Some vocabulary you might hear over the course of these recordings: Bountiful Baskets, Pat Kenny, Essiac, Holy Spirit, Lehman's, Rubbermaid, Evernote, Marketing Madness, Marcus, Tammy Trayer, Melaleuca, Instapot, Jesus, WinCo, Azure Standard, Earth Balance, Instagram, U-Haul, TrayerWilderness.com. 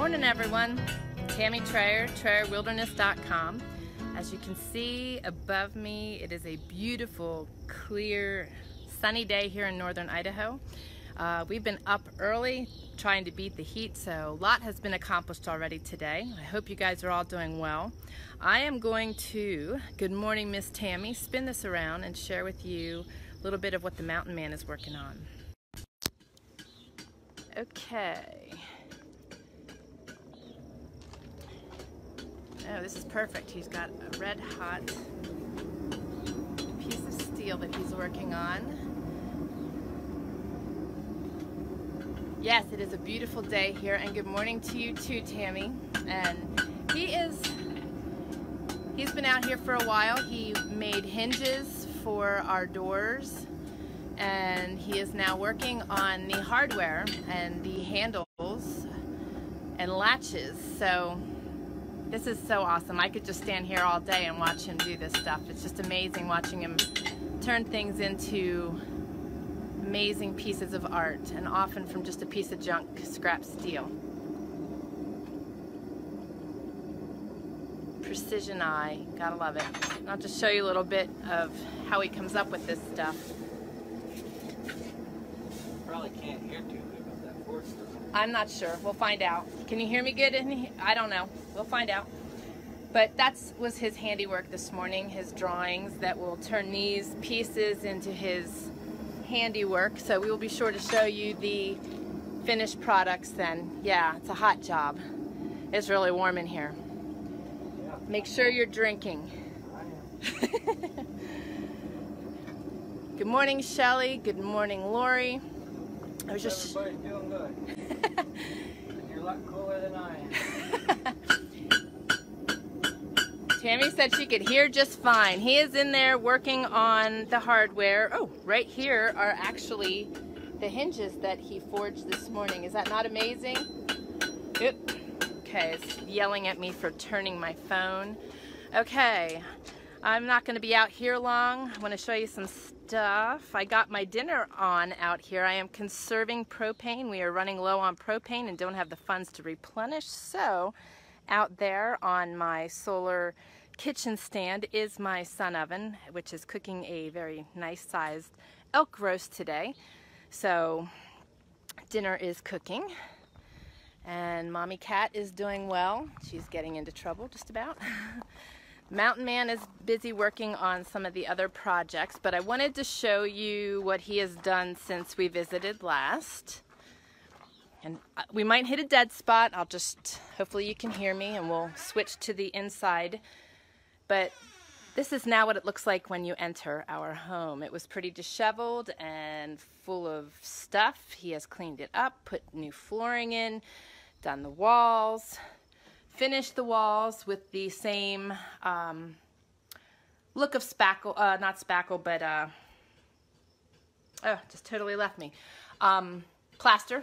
Morning everyone, Tammy Trayer, TrayerWilderness.com. As you can see above me, it is a beautiful, clear, sunny day here in northern Idaho. We've been up early trying to beat the heat, so a lot has been accomplished already today. I hope you guys are all doing well. I am going to, good morning Miss Tammy, spin this around and share with you a little bit of what the mountain man is working on. Okay. Oh, this is perfect. He's got a red hot piece of steel that he's working on. Yes, it is a beautiful day here, and good morning to you too, Tammy. And he's been out here for a while. He made hinges for our doors, and he is now working on the hardware and the handles and latches. So this is so awesome. I could just stand here all day and watch him do this stuff. It's just amazing watching him turn things into amazing pieces of art, and often from just a piece of junk, scrap steel. Precision eye, gotta love it. And I'll just show you a little bit of how he comes up with this stuff. Probably can't hear too good with that force. I'm not sure, we'll find out. Can you hear me good? I don't know, we'll find out. But that was his handiwork this morning, his drawings that will turn these pieces into his handiwork, so we will be sure to show you the finished products then. Yeah, it's a hot job. It's really warm in here. Yeah. Make sure you're drinking. I am. Good morning, Shelley. Good morning, Lori. I was just... Everybody's doing good. You're a lot cooler than I am. Tammy said she could hear just fine. He is in there working on the hardware. Oh, right here are actually the hinges that he forged this morning. Is that not amazing? Oop. Okay, it's yelling at me for turning my phone. Okay, I'm not going to be out here long. I want to show you some stuff. I got my dinner on out here. I am conserving propane. We are running low on propane and don't have the funds to replenish, so out there on my solar kitchen stand is my sun oven, which is cooking a very nice sized elk roast today. So dinner is cooking, and Mommy Cat is doing well. She's getting into trouble just about. Mountain Man is busy working on some of the other projects, but I wanted to show you what he has done since we visited last. And we might hit a dead spot. I'll just, hopefully you can hear me, and we'll switch to the inside. But this is now what it looks like when you enter our home. It was pretty disheveled and full of stuff. He has cleaned it up, put new flooring in, done the walls, finished the walls with the same look of spackle, not spackle, but, oh, just totally left me, plaster.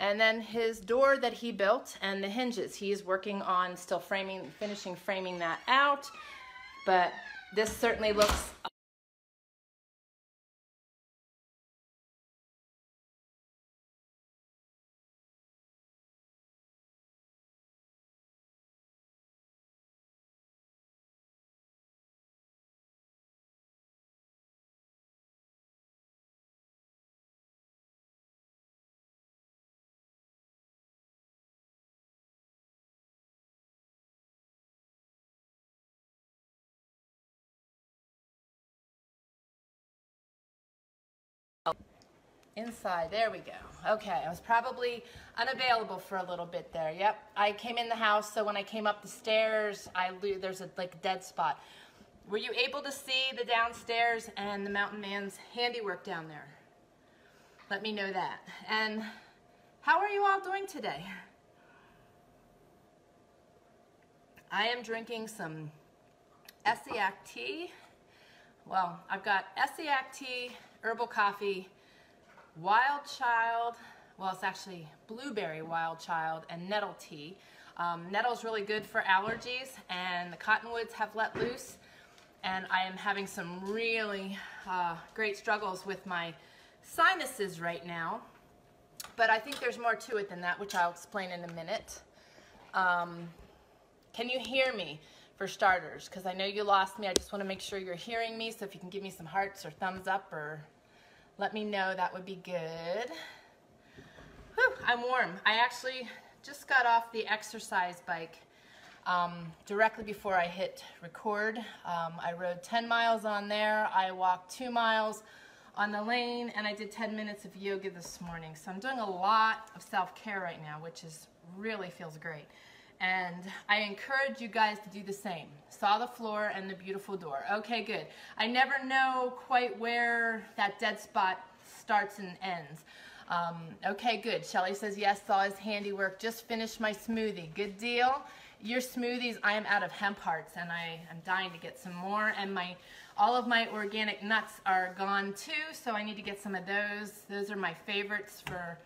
And then his door that he built and the hinges. He is working on still framing, finishing framing that out. But this certainly looks... Inside, there we go. Okay, I was probably unavailable for a little bit there. Yep, I came in the house, so when I came up the stairs, there's a like dead spot. Were you able to see the downstairs and the mountain man's handiwork down there? Let me know that. And how are you all doing today? I am drinking some Essiac tea. Well, I've got Essiac tea, herbal coffee, wild child, well it's actually blueberry wild child, and nettle tea. Nettle's really good for allergies, and the cottonwoods have let loose, and I am having some really great struggles with my sinuses right now, but I think there's more to it than that, which I'll explain in a minute. Can you hear me, for starters? Because I know you lost me. I just want to make sure you're hearing me. So if you can give me some hearts or thumbs up or let me know, that would be good. Whew, I'm warm. I actually just got off the exercise bike directly before I hit record. I rode 10 miles on there. I walked 2 miles on the lane, and I did 10 minutes of yoga this morning. So I'm doing a lot of self-care right now, which is really feels great. And I encourage you guys to do the same. Saw the floor and the beautiful door. Okay, good. I never know quite where that dead spot starts and ends. Okay, good. Shelly says, yes, saw his handiwork. Just finished my smoothie. Good deal. Your smoothies, I am out of hemp hearts, and I am dying to get some more. And all of my organic nuts are gone too, so I need to get some of those. Those are my favorites for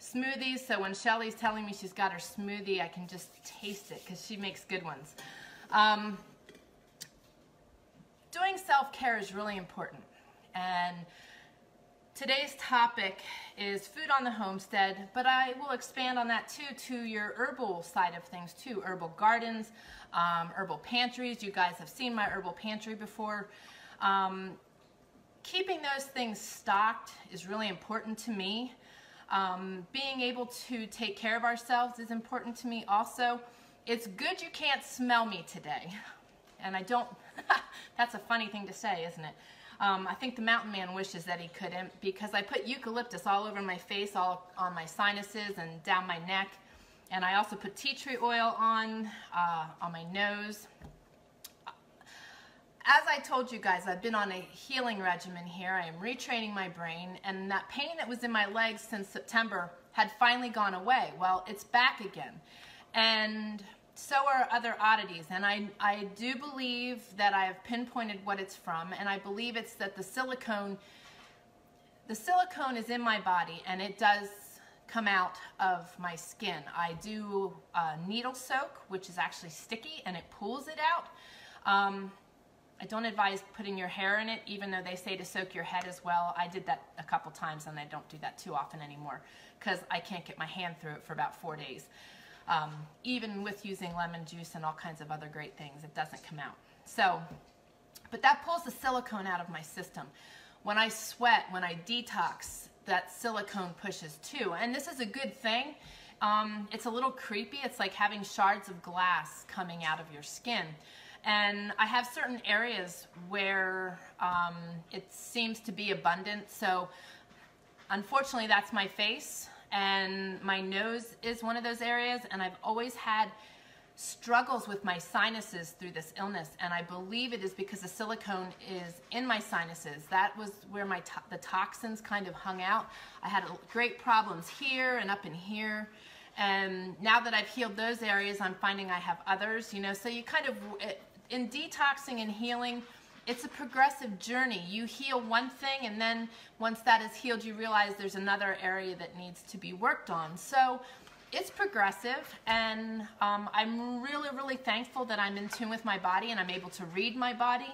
smoothies, so when Shelly's telling me she's got her smoothie, I can just taste it because she makes good ones. Doing self-care is really important, and today's topic is food on the homestead, but I will expand on that too to your herbal side of things too. Herbal gardens, herbal pantries. You guys have seen my herbal pantry before. Keeping those things stocked is really important to me. Being able to take care of ourselves is important to me also. It's good you can't smell me today. And I don't, that's a funny thing to say, isn't it? I think the mountain man wishes that he couldn't, because I put eucalyptus all over my face, all on my sinuses and down my neck. And I also put tea tree oil on my nose. As I told you guys, I've been on a healing regimen here. I am retraining my brain, and that pain that was in my legs since September had finally gone away. Well, it's back again, and so are other oddities, and I do believe that I have pinpointed what it's from, and I believe it's that the silicone is in my body, and it does come out of my skin. I do needle soak, which is actually sticky, and it pulls it out. I don't advise putting your hair in it, even though they say to soak your head as well. I did that a couple times, and I don't do that too often anymore because I can't get my hand through it for about 4 days. Even with using lemon juice and all kinds of other great things, it doesn't come out. So, but that pulls the silicone out of my system. When I sweat, when I detox, that silicone pushes too. And this is a good thing. It's a little creepy. It's like having shards of glass coming out of your skin. And I have certain areas where it seems to be abundant. So unfortunately, that's my face, and my nose is one of those areas. And I've always had struggles with my sinuses through this illness. And I believe it is because the silicone is in my sinuses. That was where the toxins kind of hung out. I had great problems here and up in here. And now that I've healed those areas, I'm finding I have others, you know, so you kind of, in detoxing and healing, it's a progressive journey. You heal one thing, and then once that is healed, you realize there's another area that needs to be worked on. So it's progressive, and I'm really, really thankful that I'm in tune with my body, and I'm able to read my body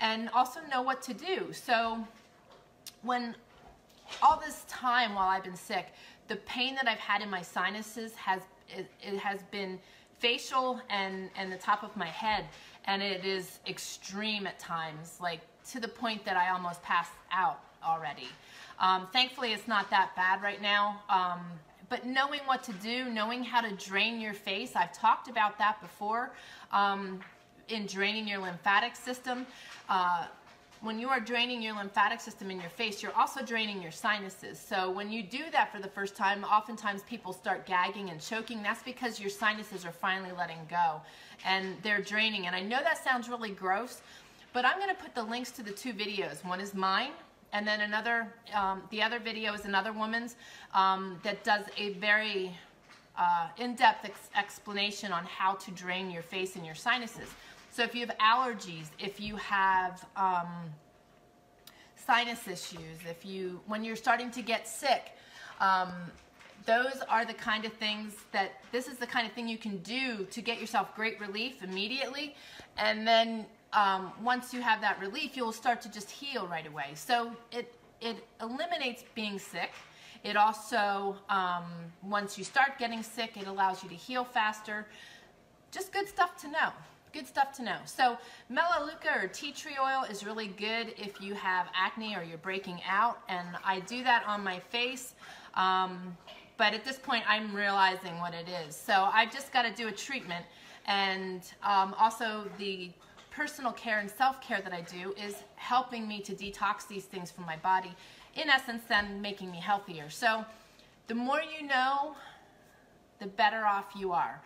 and also know what to do. So when all this time while I've been sick, the pain that I've had in my sinuses has been facial and the top of my head, and it is extreme at times, like to the point that I almost passed out already. Thankfully, it's not that bad right now, but knowing what to do, knowing how to drain your face, I've talked about that before, in draining your lymphatic system. When you are draining your lymphatic system in your face, you're also draining your sinuses. So when you do that for the first time, oftentimes people start gagging and choking. That's because your sinuses are finally letting go, and they're draining. And I know that sounds really gross, but I'm going to put the links to the two videos. One is mine, and then the other video is another woman's that does a very in-depth explanation on how to drain your face and your sinuses. So if you have allergies, if you have sinus issues, when you're starting to get sick, those are the kind of things this is the kind of thing you can do to get yourself great relief immediately. And then once you have that relief, you'll start to just heal right away. So it eliminates being sick. It also, once you start getting sick, it allows you to heal faster. Just good stuff to know. Good stuff to know. So melaleuca or tea tree oil is really good if you have acne or you're breaking out, and I do that on my face, but at this point I'm realizing what it is. So I've just got to do a treatment, and also the personal care and self-care that I do is helping me to detox these things from my body, in essence then making me healthier. So the more you know, the better off you are.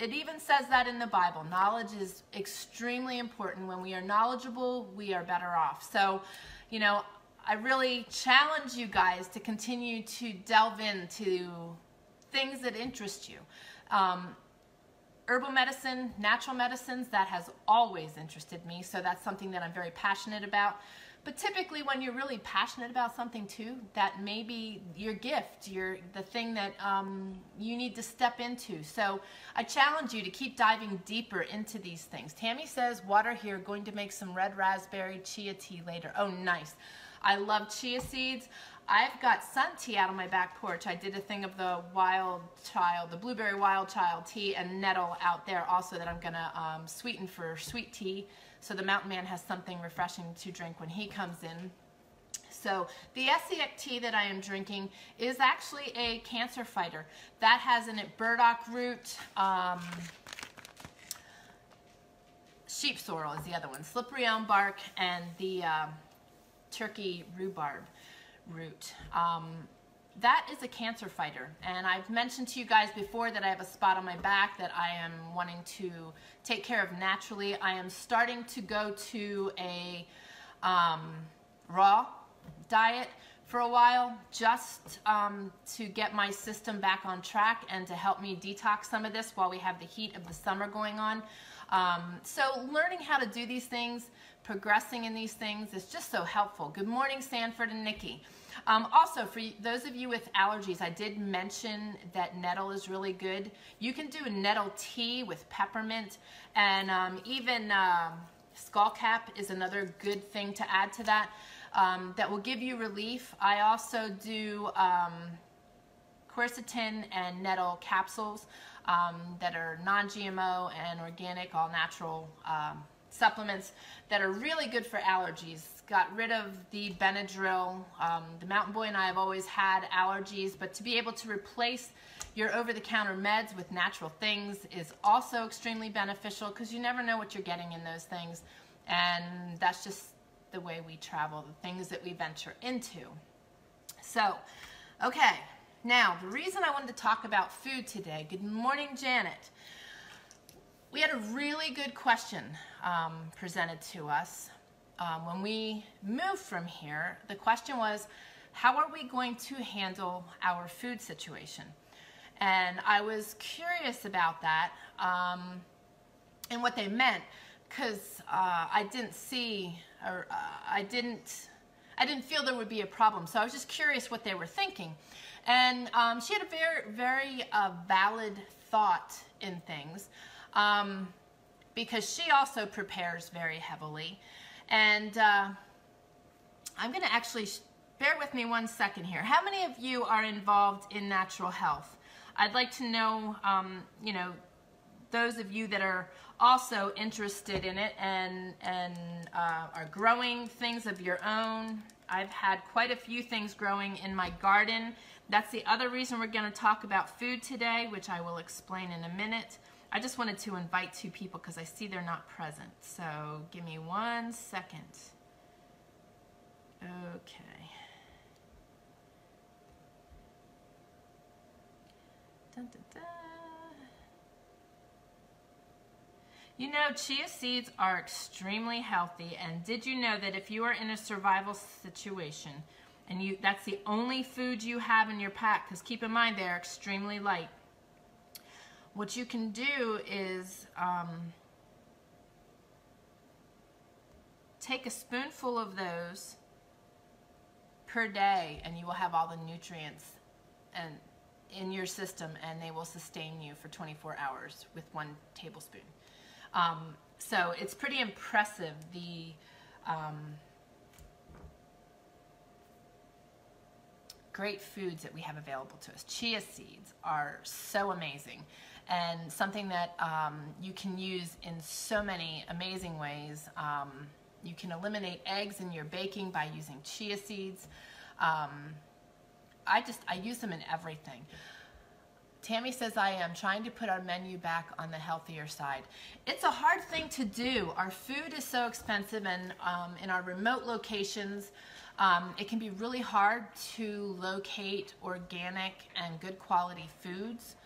It even says that in the Bible. Knowledge is extremely important. When we are knowledgeable, we are better off. So, you know, I really challenge you guys to continue to delve into things that interest you. Herbal medicine, natural medicines, that has always interested me, so that's something that I'm very passionate about. But typically when you're really passionate about something too, that may be your gift, the thing that you need to step into. So I challenge you to keep diving deeper into these things. Tammy says, water here, going to make some red raspberry chia tea later. Oh, nice. I love chia seeds. I've got sun tea out on my back porch. I did a thing of the wild child, the blueberry wild child tea and nettle out there also that I'm going to sweeten for sweet tea. So the mountain man has something refreshing to drink when he comes in. So the Essiac tea that I am drinking is actually a cancer fighter. That has in it burdock root, sheep sorrel is the other one, slippery elm bark, and the turkey rhubarb root. That is a cancer fighter, and I've mentioned to you guys before that I have a spot on my back that I am wanting to take care of naturally. I am starting to go to a raw diet for a while, just to get my system back on track and to help me detox some of this while we have the heat of the summer going on. So learning how to do these things, progressing in these things is just so helpful. Good morning, Sanford and Nikki. Also, for those of you with allergies, I did mention that nettle is really good. You can do a nettle tea with peppermint, and even skullcap is another good thing to add to that, that will give you relief. I also do quercetin and nettle capsules that are non-GMO and organic, all natural supplements that are really good for allergies. Got rid of the Benadryl. The mountain boy and I have always had allergies, but to be able to replace your over-the-counter meds with natural things is also extremely beneficial, because you never know what you're getting in those things, and that's just the way we travel, the things that we venture into. So, okay, now the reason I wanted to talk about food today, good morning, Janet. We had a really good question presented to us when we moved from here. The question was, how are we going to handle our food situation? And I was curious about that and what they meant, because I didn't see, or I didn't feel there would be a problem. So I was just curious what they were thinking. And she had a very, very valid thought in things. Because she also prepares very heavily, and I'm going to actually bear with me one second here. How many of you are involved in natural health? I'd like to know, you know, those of you that are also interested in it and are growing things of your own. I've had quite a few things growing in my garden. That's the other reason we're going to talk about food today, which I will explain in a minute. I just wanted to invite two people because I see they're not present. So give me one second. Okay. Dun, dun, dun. You know, chia seeds are extremely healthy, and did you know that if you are in a survival situation and that's the only food you have in your pack, because keep in mind they're extremely light, what you can do is take a spoonful of those per day, and you will have all the nutrients and in your system, and they will sustain you for 24 hours with one tablespoon. So it's pretty impressive, the great foods that we have available to us. Chia seeds are so amazing, and something that you can use in so many amazing ways. You can eliminate eggs in your baking by using chia seeds. I use them in everything. Tammy says, I am trying to put our menu back on the healthier side. It's a hard thing to do. Our food is so expensive, and in our remote locations, it can be really hard to locate organic and good quality foods,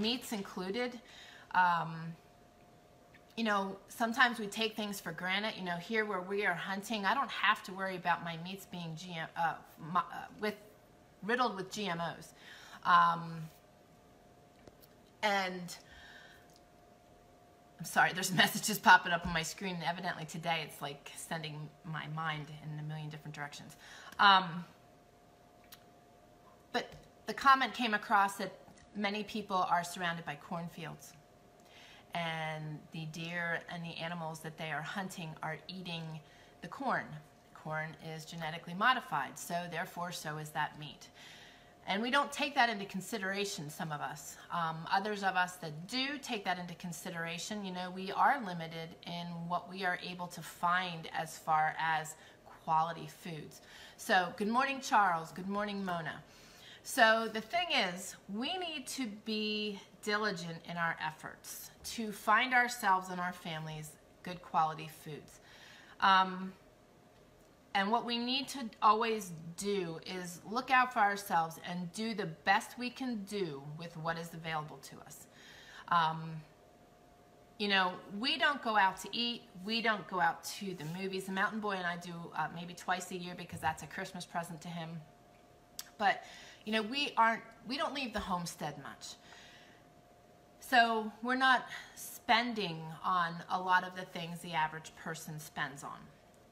meats included. You know, sometimes we take things for granted. You know, here where we are hunting, I don't have to worry about my meats being riddled with GMOs. And I'm sorry, there's messages popping up on my screen, and evidently today it's like sending my mind in a million different directions. But the comment came across that many people are surrounded by cornfields, and the deer and the animals that they are hunting are eating the corn. Corn is genetically modified, so therefore so is that meat. And we don't take that into consideration, some of us. Others of us that do take that into consideration, you know, we are limited in what we are able to find as far as quality foods. So good morning, Charles. Good morning, Mona. So the thing is, we need to be diligent in our efforts to find ourselves and our families good quality foods. And what we need to always do is look out for ourselves and do the best we can do with what is available to us. You know, we don't go out to eat. We don't go out to the movies. The Mountain Boy and I do maybe twice a year, because that's a Christmas present to him. But, you know, we don't leave the homestead much. So we're not spending on a lot of the things the average person spends on.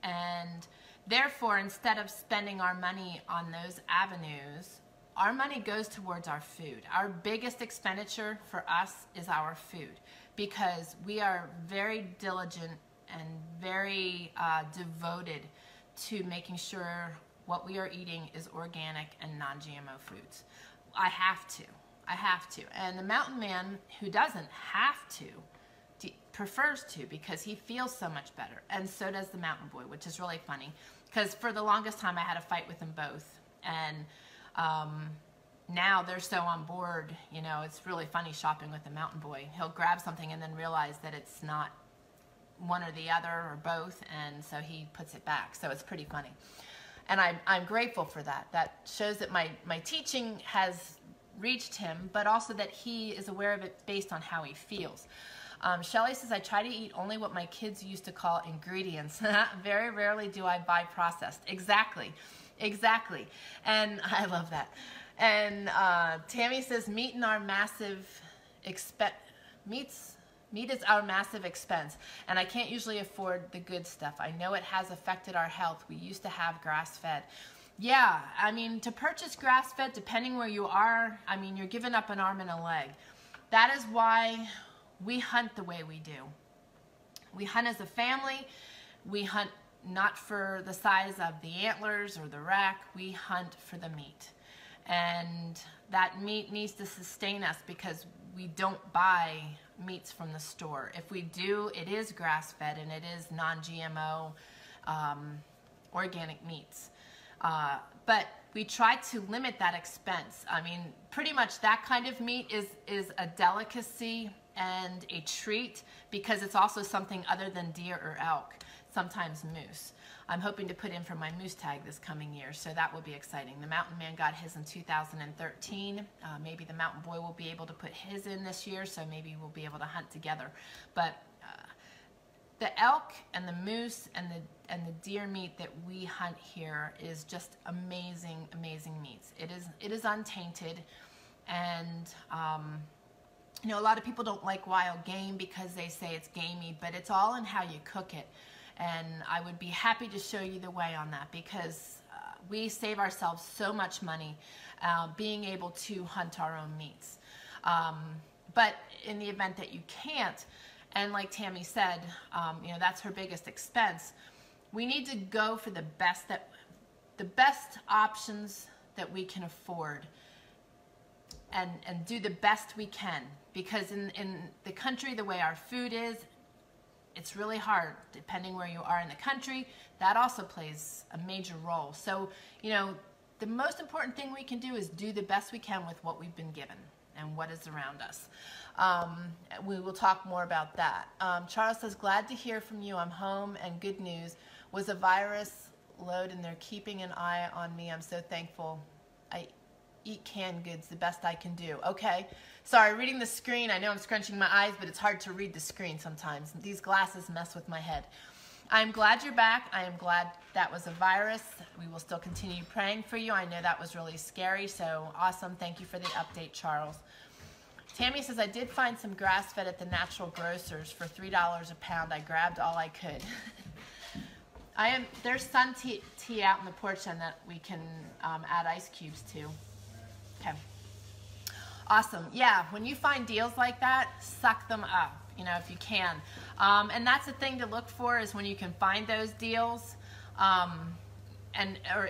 And therefore, instead of spending our money on those avenues, our money goes towards our food. Our biggest expenditure for us is our food, because we are very diligent and very devoted to making sure what we are eating is organic and non-GMO foods. I have to. I have to. And the mountain man who doesn't have to prefers to, because he feels so much better, and so does the mountain boy, which is really funny, because for the longest time I had a fight with them both, and now they're so on board. You know, it's really funny shopping with the mountain boy. He'll grab something and then realize that it's not one or the other or both, and so he puts it back. So it's pretty funny, and I'm grateful for that. That shows that my teaching has reached him, but also that he is aware of it based on how he feels. Shelley says, I try to eat only what my kids used to call ingredients. Very rarely do I buy processed. Exactly. Exactly. And I love that. And Tammy says, meat is our massive expense, and I can't usually afford the good stuff. I know it has affected our health. We used to have grass-fed. Yeah, I mean, to purchase grass-fed, depending where you are, I mean, you're giving up an arm and a leg. That is why we hunt the way we do. We hunt as a family. We hunt not for the size of the antlers or the rack. We hunt for the meat. And that meat needs to sustain us, because we don't buy meats from the store. If we do, it is grass-fed, and it is non-GMO organic meats. But we try to limit that expense. I mean, pretty much that kind of meat is a delicacy and a treat, because it's also something other than deer or elk, sometimes moose. I'm hoping to put in for my moose tag this coming year, so that will be exciting. The mountain man got his in 2013. Maybe the mountain boy will be able to put his in this year, so maybe we'll be able to hunt together. But the elk and the moose and the deer meat that we hunt here is just amazing, amazing meats. It is untainted, and you know, a lot of people don't like wild game because they say it's gamey, but it's all in how you cook it. And I would be happy to show you the way on that, because we save ourselves so much money being able to hunt our own meats. But in the event that you can't, and like Tammy said, you know, that's her biggest expense, we need to go for the best options that we can afford and do the best we can, because in the country, the way our food is, it's really hard depending where you are in the country. That also plays a major role. So, you know, the most important thing we can do is do the best we can with what we've been given and what is around us. We will talk more about that. Charles says, glad to hear from you. I'm home and good news. Was a virus load and they're keeping an eye on me. I'm so thankful. I eat canned goods the best I can do. Okay, sorry, reading the screen. I know I'm scrunching my eyes, but it's hard to read the screen sometimes. These glasses mess with my head. I'm glad you're back. I am glad that was a virus. We will still continue praying for you. I know that was really scary, so awesome. Thank you for the update, Charles. Tammy says, I did find some grass-fed at the natural grocers for $3 a pound. I grabbed all I could. There's sun tea out in the porch and that we can add ice cubes to. Okay, awesome. Yeah, when you find deals like that, suck them up, you know, if you can. And that's the thing to look for, is when you can find those deals, or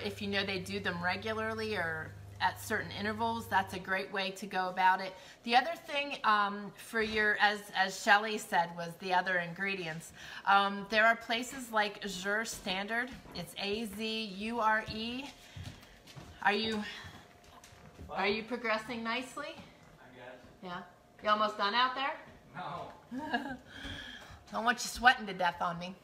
if you know they do them regularly or at certain intervals, that's a great way to go about it. The other thing for your, as Shelley said, was the other ingredients. There are places like Azure Standard. It's A-Z-U-R-E. Are you progressing nicely? I guess. Yeah. You almost done out there? No. Don't want you sweating to death on me.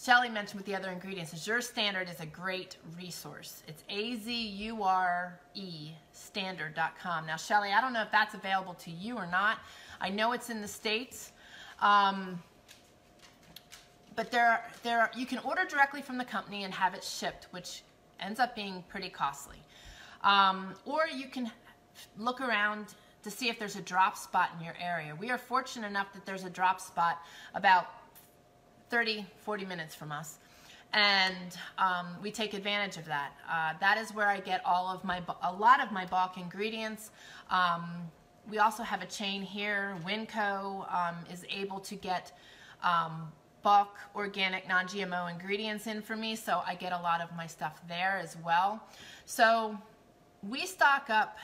Shelley mentioned with the other ingredients, Azure Standard is a great resource. It's A-Z-U-R-E standard.com. Now, Shelley, I don't know if that's available to you or not. I know it's in the States. But you can order directly from the company and have it shipped, which ends up being pretty costly. Or you can look around to see if there's a drop spot in your area. We are fortunate enough that there's a drop spot about 30, 40 minutes from us, and we take advantage of that. That is where I get a lot of my bulk ingredients. We also have a chain here. WinCo is able to get bulk organic non-GMO ingredients in for me, so I get a lot of my stuff there as well. So we stock up.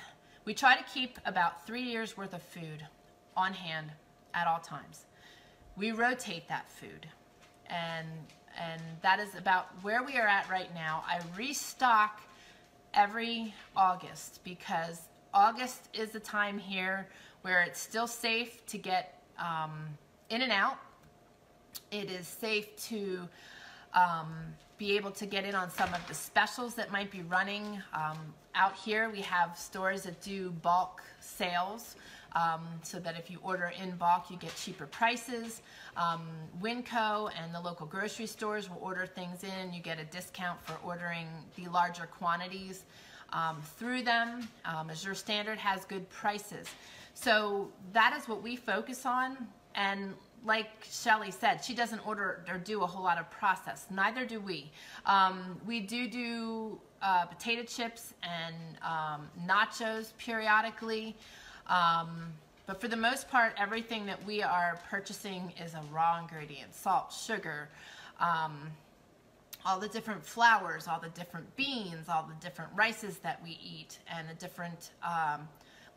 We try to keep about 3 years worth of food on hand at all times. We rotate that food, and that is about where we are at right now. I restock every August, because August is the time here where it's still safe to get in and out. It is safe to be able to get in on some of the specials that might be running. Out here we have stores that do bulk sales, so that if you order in bulk you get cheaper prices. WinCo and the local grocery stores will order things in. You get a discount for ordering the larger quantities through them. Azure Standard has good prices. So that is what we focus on. And like Shelley said, she doesn't order or do a whole lot of process. Neither do we. We do potato chips and nachos periodically, but for the most part, everything that we are purchasing is a raw ingredient: salt, sugar, all the different flours, all the different beans, all the different rices that we eat, and the different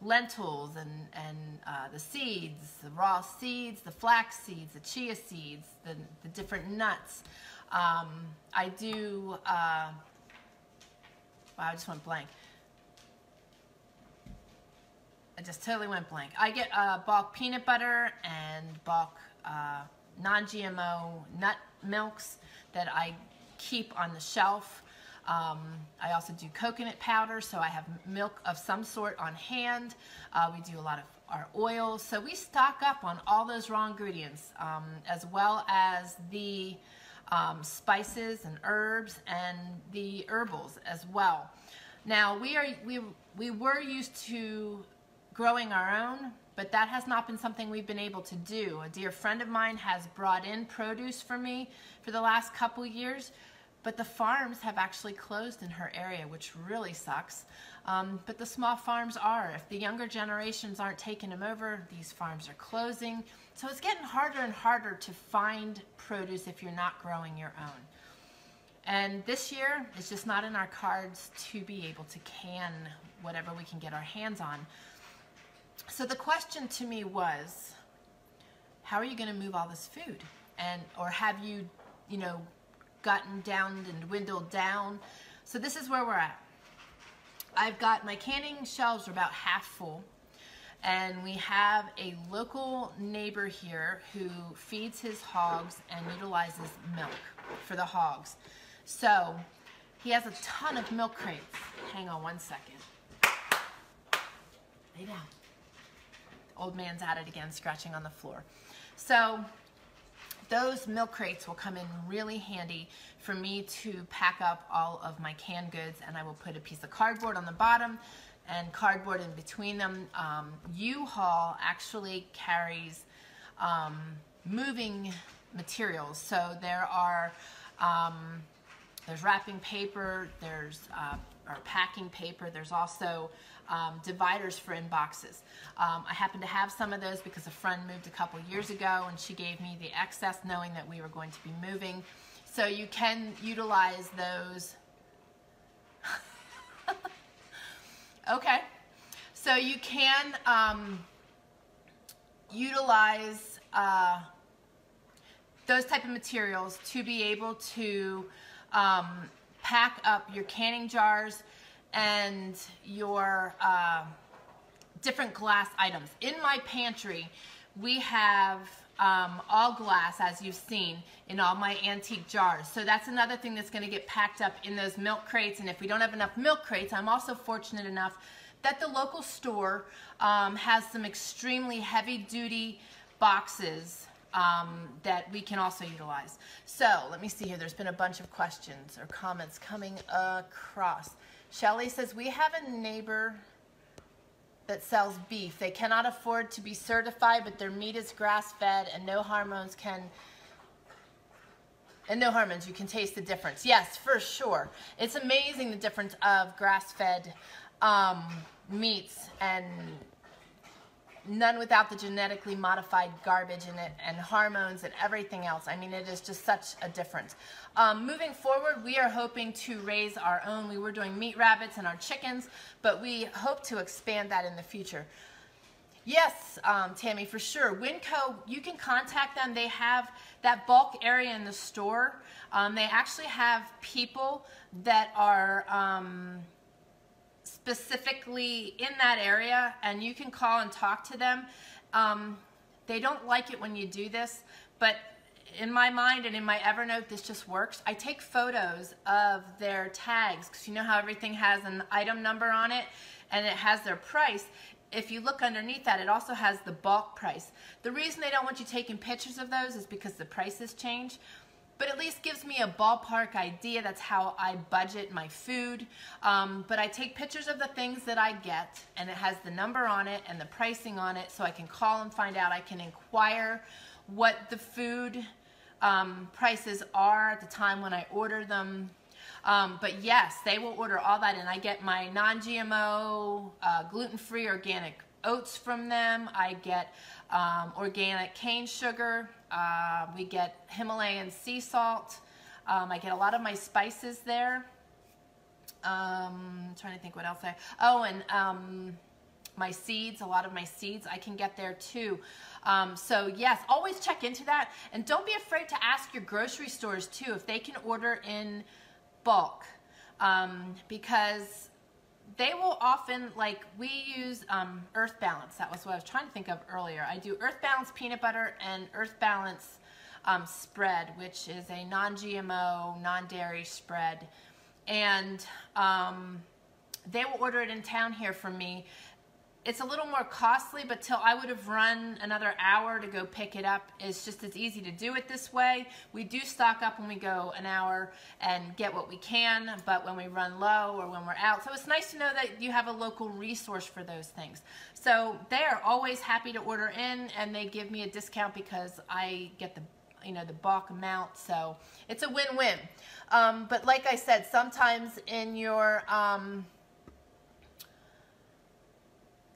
lentils and the seeds, the raw seeds, the flax seeds, the chia seeds, the different nuts. I do, wow, I just went blank. I just totally went blank. I get bulk peanut butter and bulk non-GMO nut milks that I keep on the shelf. I also do coconut powder, so I have milk of some sort on hand. We do a lot of our oils, so we stock up on all those raw ingredients, as well as the spices and herbs and the herbals as well. Now we were used to growing our own, but that has not been something we've been able to do. A dear friend of mine has brought in produce for me for the last couple years, but the farms have actually closed in her area, which really sucks. But the small farms are. If the younger generations aren't taking them over, these farms are closing. So it's getting harder and harder to find produce if you're not growing your own. And this year, it's just not in our cards to be able to can whatever we can get our hands on. So the question to me was, how are you going to move all this food? And, or have you, you know, gotten down and dwindled down? So this is where we're at. I've got my canning shelves are about half full. And we have a local neighbor here who feeds his hogs and utilizes milk for the hogs. So he has a ton of milk crates. Hang on one second. Lay down. The old man's at it again, scratching on the floor. So those milk crates will come in really handy for me to pack up all of my canned goods, and I will put a piece of cardboard on the bottom and cardboard in between them. U-Haul actually carries moving materials. So there are, there's wrapping paper, there's or packing paper, there's also dividers for inboxes. I happen to have some of those because a friend moved a couple years ago and she gave me the excess knowing that we were going to be moving. So you can utilize those. Okay, so you can utilize those type of materials to be able to pack up your canning jars and your different glass items. In my pantry, we have all glass, as you've seen, in all my antique jars. So that's another thing that's going to get packed up in those milk crates. And if we don't have enough milk crates, I'm also fortunate enough that the local store has some extremely heavy-duty boxes that we can also utilize. So let me see here. There's been a bunch of questions or comments coming across. Shelley says, we have a neighbor that sells beef. They cannot afford to be certified, but their meat is grass-fed and no hormones can, and no hormones, you can taste the difference. Yes, for sure. It's amazing the difference of grass-fed meats and none without the genetically modified garbage in it and hormones and everything else. I mean, it is just such a difference. Moving forward, we are hoping to raise our own. We were doing meat rabbits and our chickens, but we hope to expand that in the future. Yes, Tammy, for sure. WinCo, you can contact them. They have that bulk area in the store. They actually have people that are specifically in that area, and you can call and talk to them. They don't like it when you do this, but in my mind and in my Evernote, this just works. I take photos of their tags because you know how everything has an item number on it and it has their price. If you look underneath that, it also has the bulk price. The reason they don't want you taking pictures of those is because the prices change. But at least gives me a ballpark idea. That's how I budget my food. But I take pictures of the things that I get, and it has the number on it and the pricing on it, so I can call and find out. I can inquire what the food prices are at the time when I order them. But yes, they will order all that, and I get my non-GMO, gluten-free, organic oats from them. I get organic cane sugar. We get Himalayan sea salt. I get a lot of my spices there. I'm trying to think what else I... Oh, and my seeds, a lot of my seeds I can get there too. So yes, always check into that. And don't be afraid to ask your grocery stores too if they can order in bulk, because they will often, like, we use Earth Balance. That was what I was trying to think of earlier. I do Earth Balance peanut butter and Earth Balance spread, which is a non-GMO, non-dairy spread. And they will order it in town here for me. It's a little more costly, but till I would have run another hour to go pick it up, it's just as easy to do it this way. We do stock up when we go an hour and get what we can, but when we run low or when we're out. So it's nice to know that you have a local resource for those things. So they are always happy to order in, and they give me a discount because I get the, you know, the bulk amount. So it's a win-win. But like I said, sometimes in your...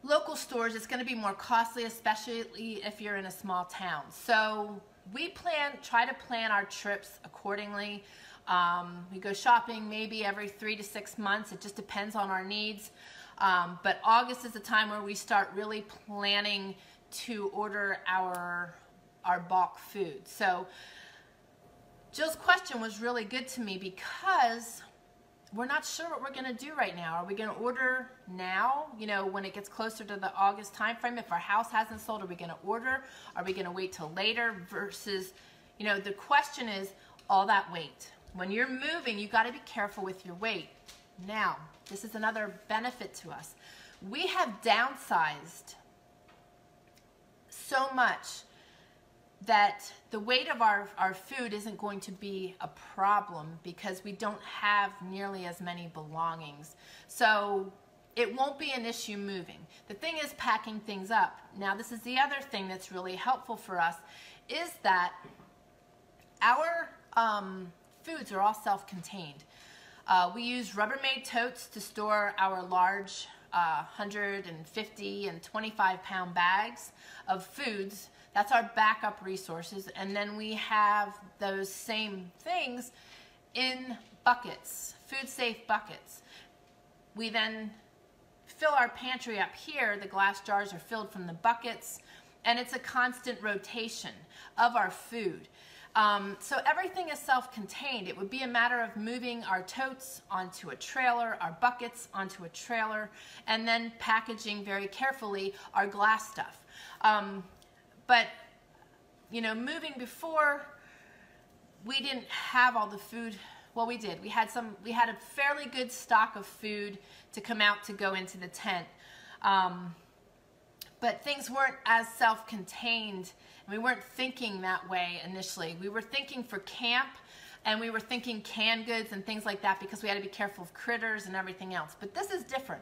local stores, it's going to be more costly, especially if you're in a small town. So we try to plan our trips accordingly. We go shopping maybe every 3 to 6 months. It just depends on our needs. But August is the time where we start really planning to order our bulk food. So Jill's question was really good to me because we're not sure what we're going to do right now. Are we going to order now, you know, when it gets closer to the August time frame? If our house hasn't sold, are we going to order? Are we going to wait till later? Versus, you know, the question is all that weight. When you're moving, you got to be careful with your weight. Now, this is another benefit to us. We have downsized so much that the weight of our food isn't going to be a problem because we don't have nearly as many belongings. So it won't be an issue moving. The thing is packing things up. Now, this is the other thing that's really helpful for us, is that our foods are all self-contained. We use Rubbermaid totes to store our large 150 and 25-pound bags of foods. That's our backup resources. And then we have those same things in buckets, food safe buckets. We then fill our pantry up here. The glass jars are filled from the buckets, and it's a constant rotation of our food. So everything is self-contained. It would be a matter of moving our totes onto a trailer, our buckets onto a trailer, and then packaging very carefully our glass stuff. But, you know, moving before, we didn't have all the food. Well, we did. We had a fairly good stock of food to come out to go into the tent. But things weren't as self-contained. We weren't thinking that way initially. We were thinking for camp, and we were thinking canned goods and things like that because we had to be careful of critters and everything else. But this is different.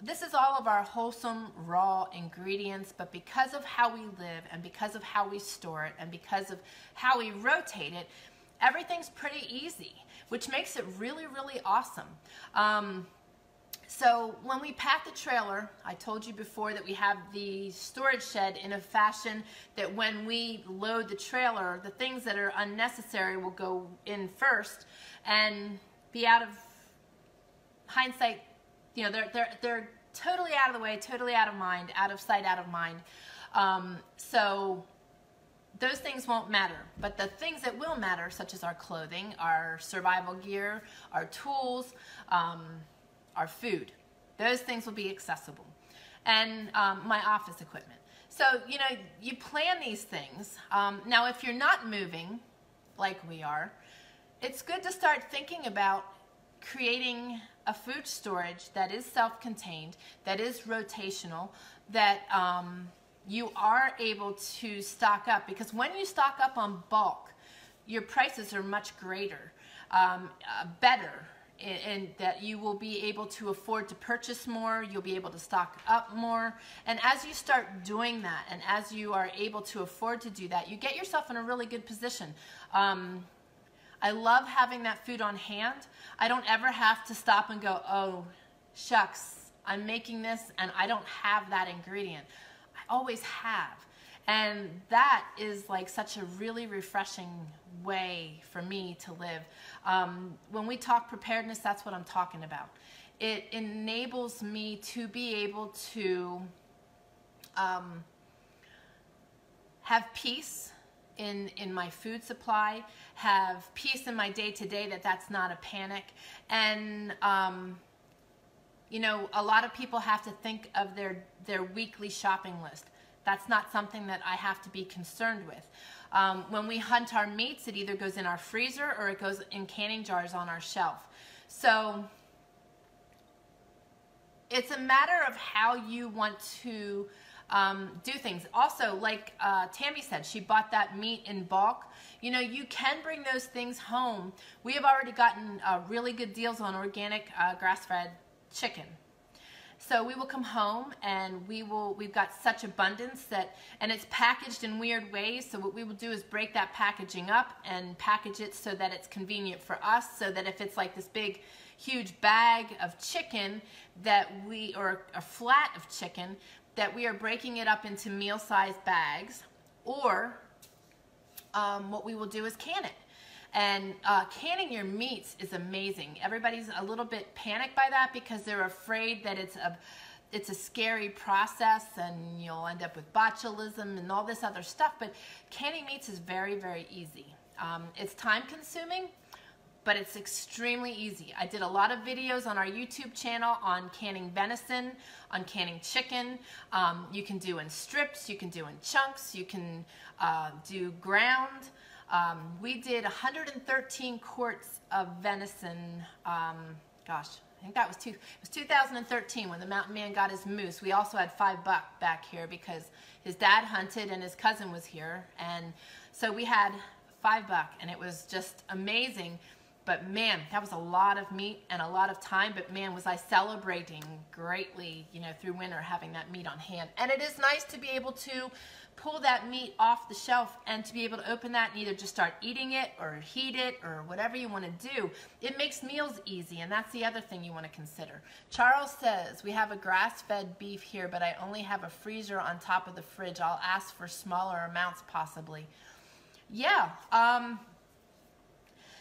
This is all of our wholesome raw ingredients, but because of how we live and because of how we store it and because of how we rotate it, everything's pretty easy, which makes it really, really awesome. So when we pack the trailer, I told you before that we have the storage shed in a fashion that when we load the trailer, the things that are unnecessary will go in first and be out of hindsight. You know, they're totally out of the way, totally out of mind, out of sight, out of mind. So those things won't matter. But the things that will matter, such as our clothing, our survival gear, our tools, our food, those things will be accessible. And my office equipment. So, you know, you plan these things. Now, if you're not moving like we are, it's good to start thinking about creating a food storage that is self-contained, that is rotational, that you are able to stock up, because when you stock up on bulk, your prices are much greater, better, and that you will be able to afford to purchase more, you'll be able to stock up more. And as you start doing that, and as you are able to afford to do that, you get yourself in a really good position. I love having that food on hand. I don't ever have to stop and go, oh, shucks, I'm making this and I don't have that ingredient. I always have. And that is like such a really refreshing way for me to live. When we talk preparedness, that's what I'm talking about. It enables me to be able to have peace in my food supply, have peace in my day-to-day, that's not a panic. And you know, a lot of people have to think of their weekly shopping list. That's not something that I have to be concerned with. When we hunt our meats, it either goes in our freezer or it goes in canning jars on our shelf. So it's a matter of how you want to do things. Also, like Tammy said, she bought that meat in bulk. You know, you can bring those things home. We have already gotten really good deals on organic grass-fed chicken. So we will come home and we've got such abundance that, and it's packaged in weird ways. So what we will do is break that packaging up and package it so that it's convenient for us, so that if it's like this big, huge bag of chicken that we, or a flat of chicken, that we are breaking it up into meal-sized bags, or what we will do is can it. And canning your meats is amazing. Everybody's a little bit panicked by that because they're afraid that it's a scary process and you'll end up with botulism and all this other stuff. But canning meats is very, very easy. It's time consuming, but it's extremely easy. I did a lot of videos on our YouTube channel on canning venison, on canning chicken. You can do in strips, you can do in chunks, you can do ground. We did 113 quarts of venison, gosh, I think that was it was 2013 when the mountain man got his moose. We also had $5 back here because his dad hunted and his cousin was here, and so we had $5 and it was just amazing. But man, that was a lot of meat and a lot of time, but man, was I celebrating greatly, you know, through winter having that meat on hand. And it is nice to be able to pull that meat off the shelf and to be able to open that and either just start eating it or heat it or whatever you want to do. It makes meals easy, and that's the other thing you want to consider. Charles says, we have a grass-fed beef here, but I only have a freezer on top of the fridge. I'll ask for smaller amounts possibly. Yeah,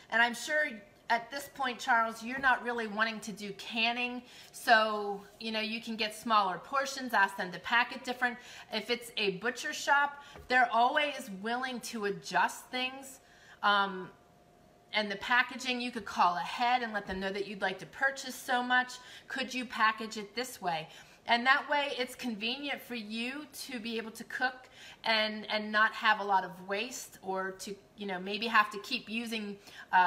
and I'm sure at this point, Charles, you're not really wanting to do canning, so you know you can get smaller portions, ask them to pack it different. If it's a butcher shop, they're always willing to adjust things, and the packaging, you could call ahead and let them know that you'd like to purchase so much. Could you package it this way? And that way it's convenient for you to be able to cook and not have a lot of waste, or to, you know, maybe have to keep using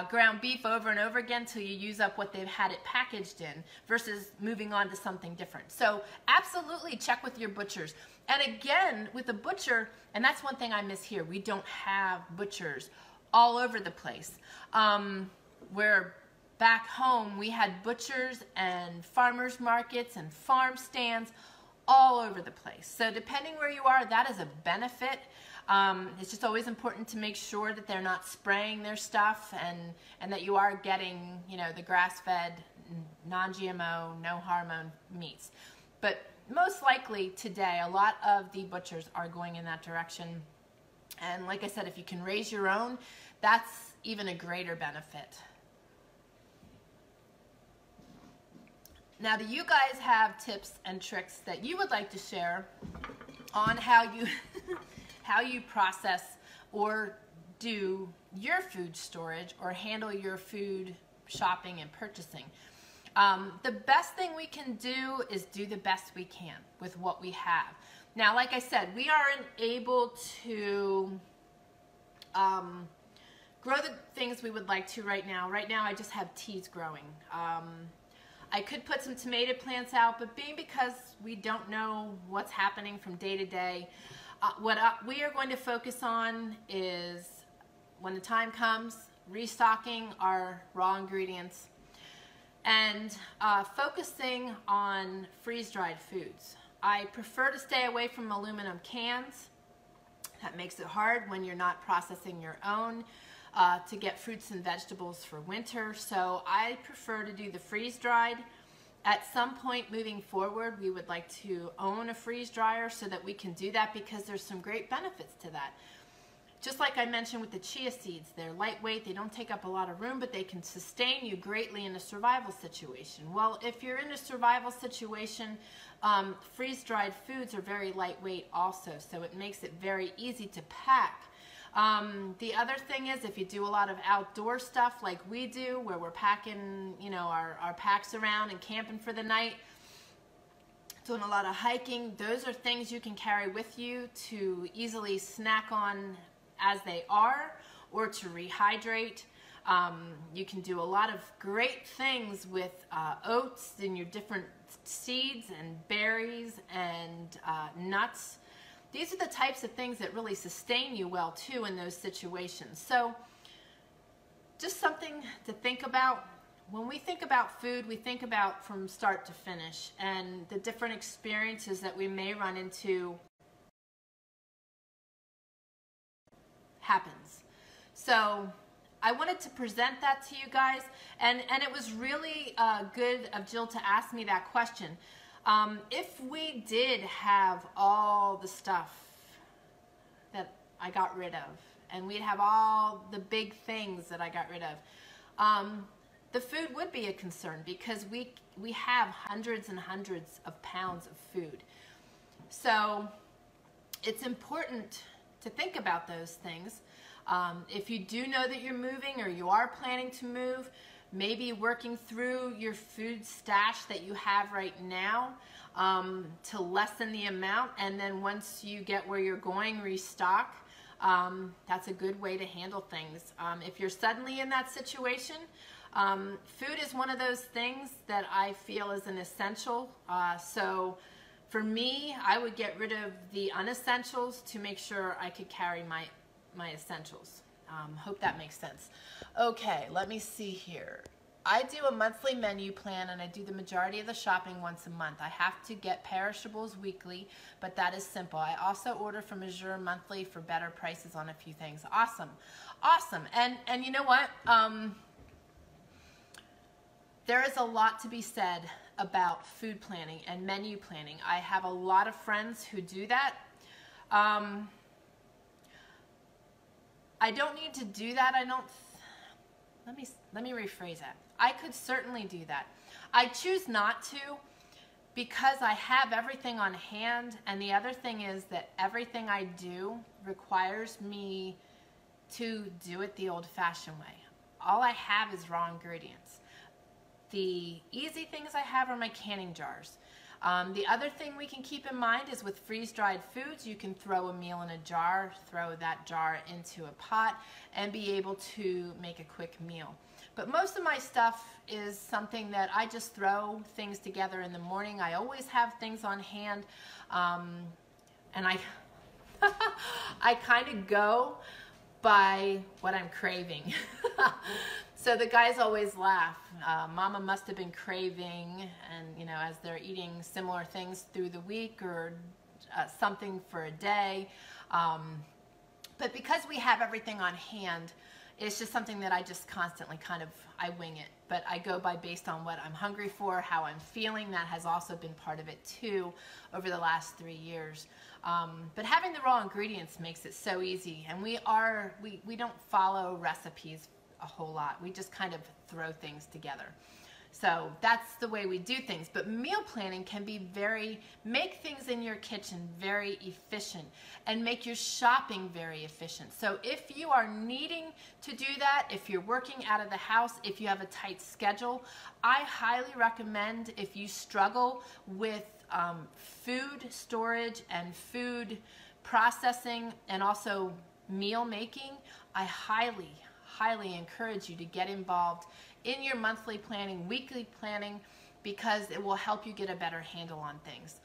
ground beef over and over again till you use up what they've had it packaged in, versus moving on to something different. So absolutely check with your butchers. And again, with the butcher, and that's one thing I miss here, we don't have butchers all over the place. We're back home, we had butchers and farmers markets and farm stands all over the place. So depending where you are, that is a benefit. It's just always important to make sure that they're not spraying their stuff, and that you are getting, you know, the grass-fed, non-GMO, no hormone meats. But most likely today, a lot of the butchers are going in that direction. And like I said, if you can raise your own, that's even a greater benefit. Now, do you guys have tips and tricks that you would like to share on how you how you process or do your food storage or handle your food shopping and purchasing? The best thing we can do is do the best we can with what we have. Now, like I said, we aren't able to grow the things we would like to right now. Right now, I just have teas growing. I could put some tomato plants out, but being because we don't know what's happening from day to day, we are going to focus on is, when the time comes, restocking our raw ingredients and focusing on freeze-dried foods. I prefer to stay away from aluminum cans. That makes it hard when you're not processing your own. To get fruits and vegetables for winter, so I prefer to do the freeze-dried. At some point moving forward, we would like to own a freeze dryer so that we can do that, because there's some great benefits to that. Just like I mentioned with the chia seeds, they're lightweight, they don't take up a lot of room, but they can sustain you greatly in a survival situation. Well, if you're in a survival situation, freeze-dried foods are very lightweight also, so it makes it very easy to pack. The other thing is, if you do a lot of outdoor stuff like we do, where we're packing, you know, our packs around and camping for the night, doing a lot of hiking, those are things you can carry with you to easily snack on as they are, or to rehydrate. You can do a lot of great things with oats and your different seeds and berries and nuts. These are the types of things that really sustain you well, too, in those situations. So just something to think about. When we think about food, we think about from start to finish and the different experiences that we may run into happens. So I wanted to present that to you guys, and it was really good of Jill to ask me that question. If we did have all the stuff that I got rid of and we'd have all the big things that I got rid of. The food would be a concern because we have hundreds and hundreds of pounds of food. So it's important to think about those things. If you do know that you're moving or you are planning to move, maybe working through your food stash that you have right now to lessen the amount, and then once you get where you're going, restock. That's a good way to handle things. If you're suddenly in that situation, food is one of those things that I feel is an essential. So for me, I would get rid of the unessentials to make sure I could carry my essentials. Hope that makes sense. Okay, let me see here. I do a monthly menu plan, and I do the majority of the shopping once a month. I have to get perishables weekly, but that is simple. I also order from Azure monthly for better prices on a few things. Awesome, awesome. And you know what? There is a lot to be said about food planning and menu planning. I have a lot of friends who do that. I don't need to do that. Let me rephrase that. I could certainly do that. I choose not to because I have everything on hand, and the other thing is that everything I do requires me to do it the old-fashioned way. All I have is raw ingredients. The easy things I have are my canning jars. The other thing we can keep in mind is with freeze-dried foods, you can throw a meal in a jar, throw that jar into a pot, and be able to make a quick meal. But most of my stuff is something that I just throw things together in the morning. I always have things on hand, and I, I kind of go by what I'm craving. So the guys always laugh. Mama must have been craving, and you know, as they're eating similar things through the week or something for a day. But because we have everything on hand, it's just something that I just constantly kind of, I wing it. But I go by based on what I'm hungry for, how I'm feeling. That has also been part of it too over the last 3 years. But having the raw ingredients makes it so easy. And we don't follow recipes a whole lot. We just kind of throw things together. So that's the way we do things. But meal planning can be make things in your kitchen very efficient and make your shopping very efficient. So if you are needing to do that, if you're working out of the house, if you have a tight schedule, I highly recommend, if you struggle with food storage and food processing and also meal making, I highly encourage you to get involved in your monthly planning, weekly planning, because it will help you get a better handle on things.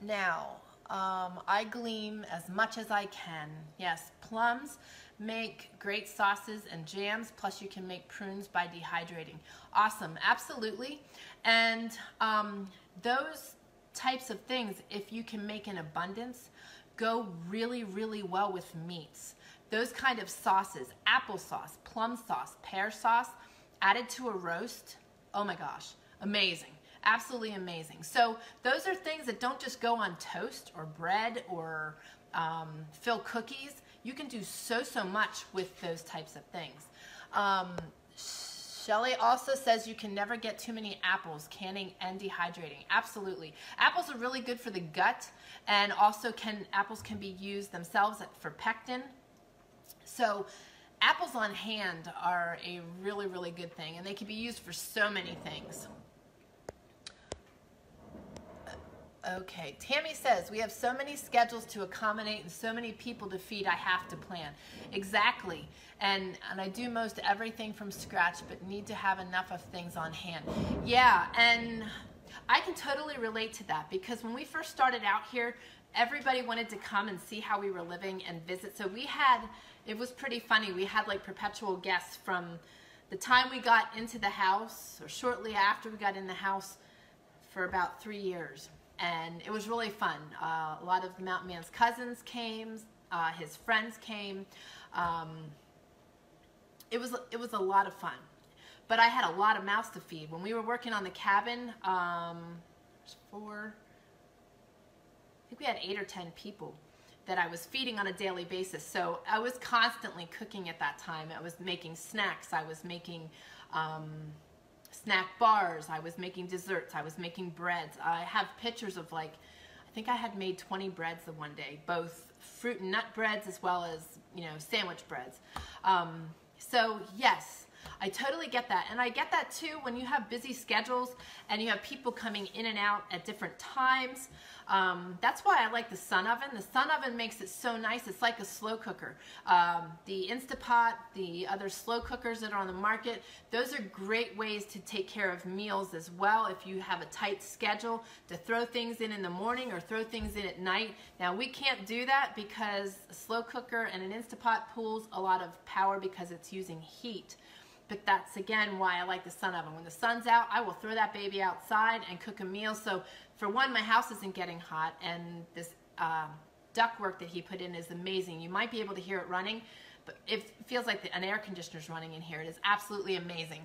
Now, I glean as much as I can. Yes, plums make great sauces and jams, plus you can make prunes by dehydrating. Awesome, absolutely. And those types of things, if you can make in abundance, go really, really well with meats. Those kind of sauces, applesauce, plum sauce, pear sauce, added to a roast, oh my gosh, amazing, absolutely amazing. So those are things that don't just go on toast or bread or fill cookies. You can do so much with those types of things. Shelley also says you can never get too many apples, canning and dehydrating. Absolutely. Apples are really good for the gut, and also apples can be used themselves for pectin. So apples on hand are a really, really good thing, and they can be used for so many things. Okay, Tammy says, we have so many schedules to accommodate and so many people to feed, I have to plan. Exactly, and I do most everything from scratch, but need to have enough of things on hand. Yeah, and I can totally relate to that, because when we first started out here, everybody wanted to come and see how we were living and visit. So we had, it was pretty funny, we had like perpetual guests from the time we got into the house, or shortly after we got in the house, for about 3 years. And it was really fun. A lot of the mountain man's cousins came, his friends came. It was a lot of fun. But I had a lot of mouths to feed. When we were working on the cabin, I think we had 8 or 10 people that I was feeding on a daily basis. So I was constantly cooking at that time. I was making snacks, I was making snack bars, I was making desserts, I was making breads. I have pictures of, like, I think I had made 20 breads the one day, both fruit and nut breads as well as, you know, sandwich breads. So yes, I totally get that. And I get that too when you have busy schedules and you have people coming in and out at different times. That's why I like the sun oven. The sun oven makes it so nice. It's like a slow cooker. The Instapot, the other slow cookers that are on the market, those are great ways to take care of meals as well if you have a tight schedule, to throw things in the morning or throw things in at night. Now we can't do that because a slow cooker and an Instapot pulls a lot of power because it's using heat. But that's again why I like the sun oven. When the sun's out, I will throw that baby outside and cook a meal. So for one, my house isn't getting hot, and this ductwork that he put in is amazing. You might be able to hear it running, but it feels like an air conditioner's running in here. It is absolutely amazing.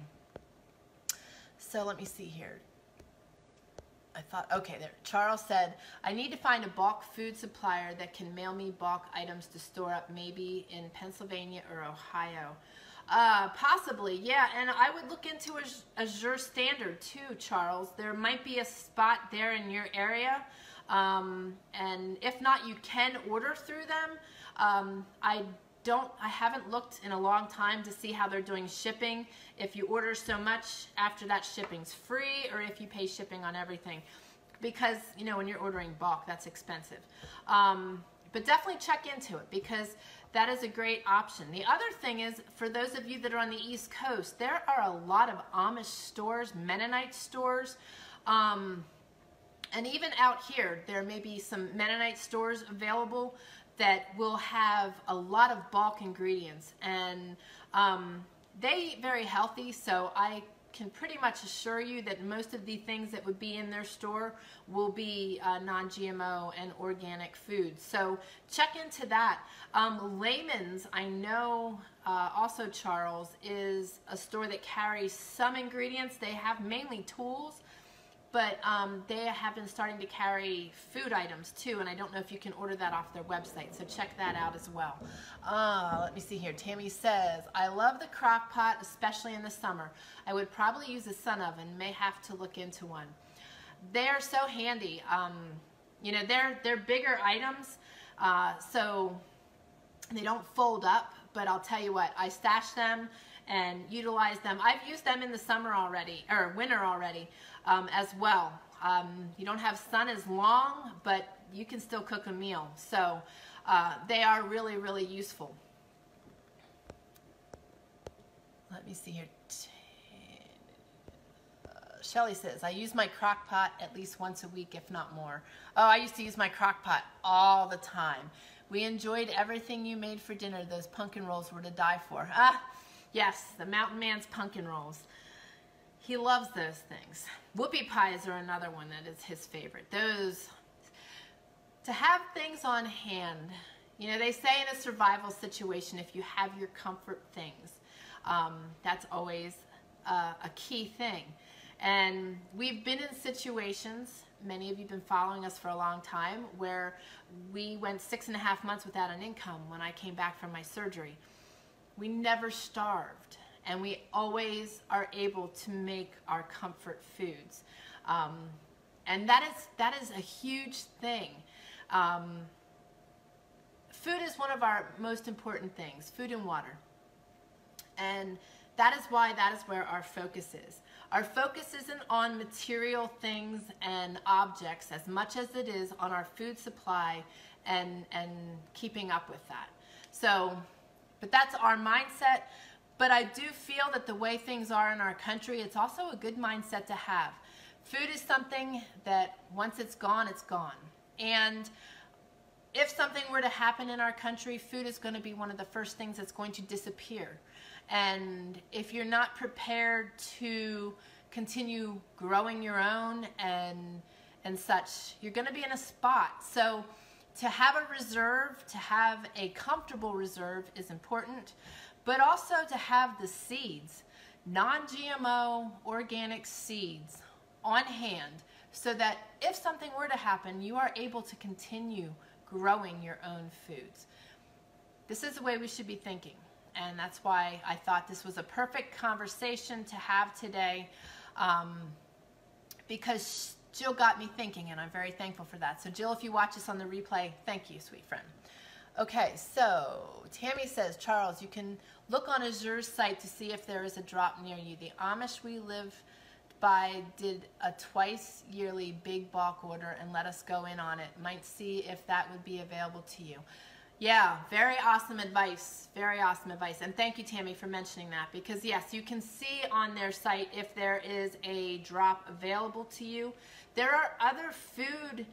So let me see here. I thought, okay, there. Charles said, I need to find a bulk food supplier that can mail me bulk items to store up, maybe in Pennsylvania or Ohio. Possibly, yeah, and I would look into Azure Standard too, Charles. There might be a spot there in your area, and if not, you can order through them. I haven't looked in a long time to see how they're doing shipping. If you order so much, after that shipping's free, or if you pay shipping on everything, because, you know, when you're ordering bulk, that's expensive. But definitely check into it, because that is a great option. The other thing is, for those of you that are on the East Coast, there are a lot of Amish stores, Mennonite stores, and even out here, there may be some Mennonite stores available that will have a lot of bulk ingredients, and they eat very healthy, so I can pretty much assure you that most of the things that would be in their store will be non-GMO and organic food. So check into that. Lehman's, I know, also Charles, is a store that carries some ingredients. They have mainly tools, but they have been starting to carry food items too, and I don't know if you can order that off their website, so check that out as well. Let me see here. Tammy says, I love the crock pot, especially in the summer. I would probably use a sun oven, may have to look into one. They are so handy. You know, they're bigger items, so they don't fold up, but I'll tell you what, I stash them and utilize them. I've used them in the summer already, or winter already, as well. You don't have sun as long, but you can still cook a meal. So they are really, really useful. Let me see here. Shelly says, I use my crock pot at least once a week, if not more. Oh, I used to use my crock pot all the time. We enjoyed everything you made for dinner. Those pumpkin rolls were to die for. Ah, yes, the mountain man's pumpkin rolls. He loves those things. Whoopie pies are another one that is his favorite. Those, to have things on hand, you know, they say in a survival situation, if you have your comfort things, that's always a key thing. And we've been in situations, many of you have been following us for a long time, where we went 6.5 months without an income when I came back from my surgery. We never starved, and we always are able to make our comfort foods, and that is a huge thing. Food is one of our most important things, food and water, and that is why that is where our focus is. Our focus isn't on material things and objects as much as it is on our food supply and keeping up with that. So, but that's our mindset. But I do feel that the way things are in our country, it's also a good mindset to have. Food is something that once it's gone, it's gone. And if something were to happen in our country, food is going to be one of the first things that's going to disappear. And if you're not prepared to continue growing your own and such, you're going to be in a spot. So to have a reserve, to have a comfortable reserve is important, but also to have the seeds, non-GMO organic seeds on hand, so that if something were to happen, you are able to continue growing your own foods. This is the way we should be thinking, and that's why I thought this was a perfect conversation to have today, because Jill got me thinking, and I'm very thankful for that. So Jill, if you watch this on the replay, thank you, sweet friend. Okay, so Tammy says, Charles, you can look on Azure's site to see if there is a drop near you. The Amish we live by did a twice yearly big bulk order and let us go in on it. Might see if that would be available to you. Yeah, very awesome advice, very awesome advice. And thank you, Tammy, for mentioning that, because yes, you can see on their site if there is a drop available to you. There are other food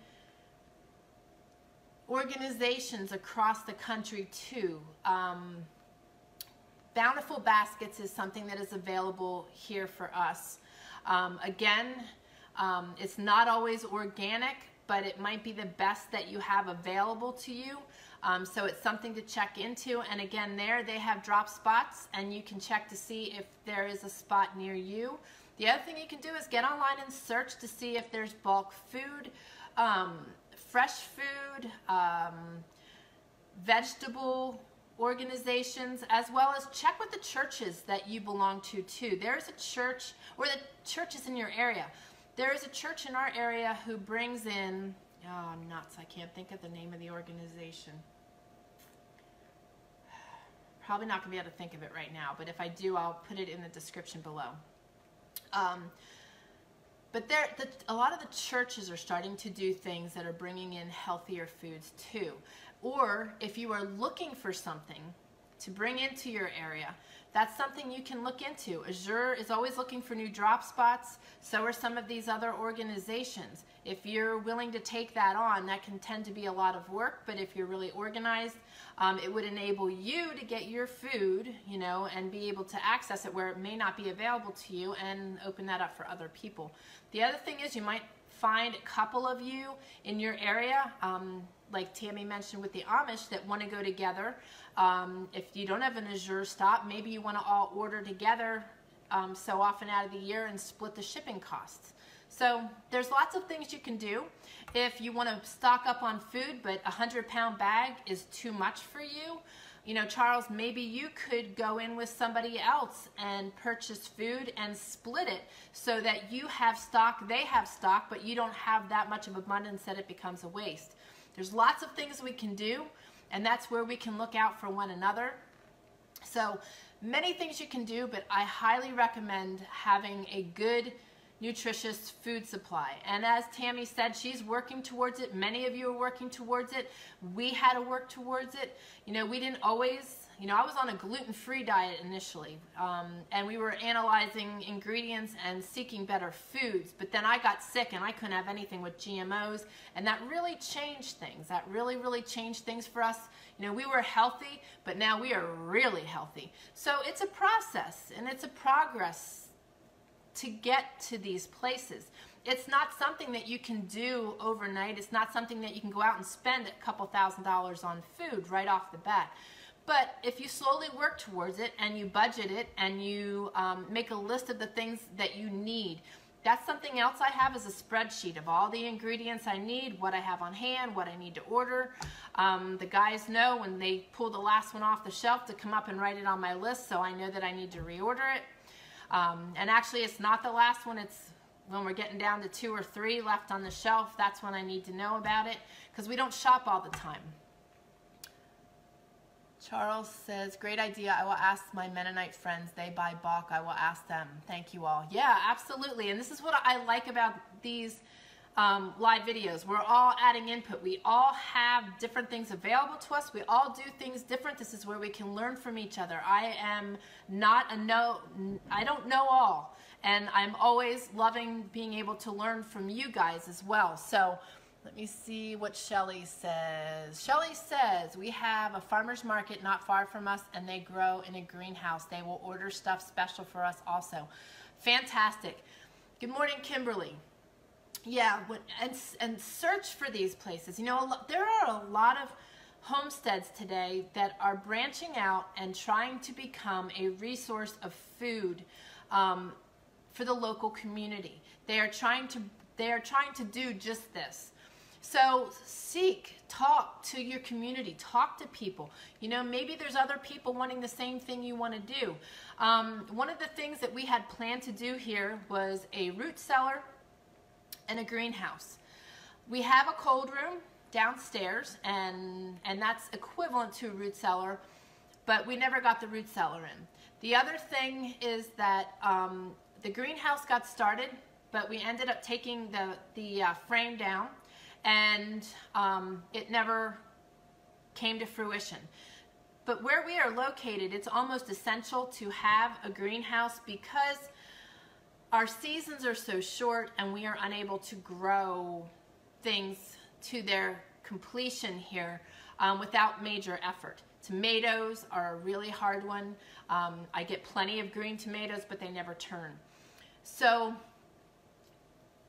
organizations across the country too. Bountiful Baskets is something that is available here for us. Again, it's not always organic, but it might be the best that you have available to you. So it's something to check into. And again, there they have drop spots, and you can check to see if there is a spot near you. The other thing you can do is get online and search to see if there's bulk food, fresh food, vegetable organizations, as well as check with the churches that you belong to too. There's a church, or the churches in your area. There is a church in our area who brings in, oh, I'm nuts, I can't think of the name of the organization. Probably not going to be able to think of it right now, but if I do, I'll put it in the description below. But a lot of the churches are starting to do things that are bringing in healthier foods too. Or if you are looking for something to bring into your area, that's something you can look into. Azure is always looking for new drop spots. So are some of these other organizations. If you're willing to take that on, that can tend to be a lot of work, but if you're really organized, it would enable you to get your food, you know, and be able to access it where it may not be available to you, and open that up for other people. The other thing is, you might find a couple of you in your area, like Tammy mentioned with the Amish, that want to go together. If you don't have an Azure stop, maybe you want to all order together so often out of the year and split the shipping costs. So there's lots of things you can do. If you want to stock up on food, but a 100-pound bag is too much for you, you know, Charles, maybe you could go in with somebody else and purchase food and split it so that you have stock, they have stock, but you don't have that much of abundance that it becomes a waste. There's lots of things we can do, and that's where we can look out for one another. So many things you can do, but I highly recommend having a good, nutritious food supply. And as Tammy said, she's working towards it. Many of you are working towards it. We had to work towards it. You know, we didn't always, you know, I was on a gluten-free diet initially, and we were analyzing ingredients and seeking better foods, but then I got sick and I couldn't have anything with GMOs, and that really changed things. That really, really changed things for us. You know, we were healthy, but now we are really healthy. So it's a process, and it's a progress to get to these places. It's not something that you can do overnight. It's not something that you can go out and spend a couple $1,000s on food right off the bat. But if you slowly work towards it, and you budget it, and you make a list of the things that you need. That's something else I have, is a spreadsheet of all the ingredients I need, what I have on hand, what I need to order. The guys know when they pull the last one off the shelf to come up and write it on my list, so I know that I need to reorder it. And actually, it's not the last one, it's when we're getting down to 2 or 3 left on the shelf. That's when I need to know about it, because we don't shop all the time. Charles says, great idea. I will ask my Mennonite friends. They buy bulk. I will ask them. Thank you all. Yeah, absolutely. And this is what I like about these live videos. We're all adding input. We all have different things available to us. We all do things different. This is where we can learn from each other. I am not a I don't know all, and I'm always loving being able to learn from you guys as well. So let me see what Shelley says. Shelley says, we have a farmer's market not far from us, and they grow in a greenhouse. They will order stuff special for us also. Fantastic. Good morning, Kimberly. Yeah, and search for these places. You know, there are a lot of homesteads today that are branching out and trying to become a resource of food for the local community. They are trying to do just this. So seek Talk to your community. Talk to people. You know, maybe there's other people wanting the same thing you want to do. One of the things that we had planned to do here was a root cellar and a greenhouse. We have a cold room downstairs, and that's equivalent to a root cellar, but we never got the root cellar in. The other thing is that the greenhouse got started, but we ended up taking the frame down, and it never came to fruition. But where we are located, it's almost essential to have a greenhouse because our seasons are so short and we are unable to grow things to their completion here without major effort. Tomatoes are a really hard one. I get plenty of green tomatoes, but they never turn. So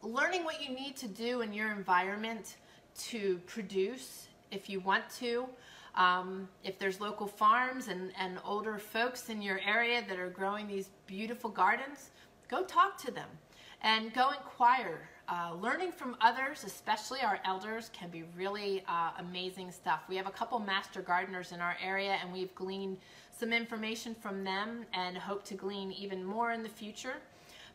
learning what you need to do in your environment to produce if you want to. If there's local farms and older folks in your area that are growing these beautiful gardens, go talk to them and go inquire. Learning from others, especially our elders, can be really amazing stuff. We have a couple master gardeners in our area, and we've gleaned some information from them and hope to glean even more in the future.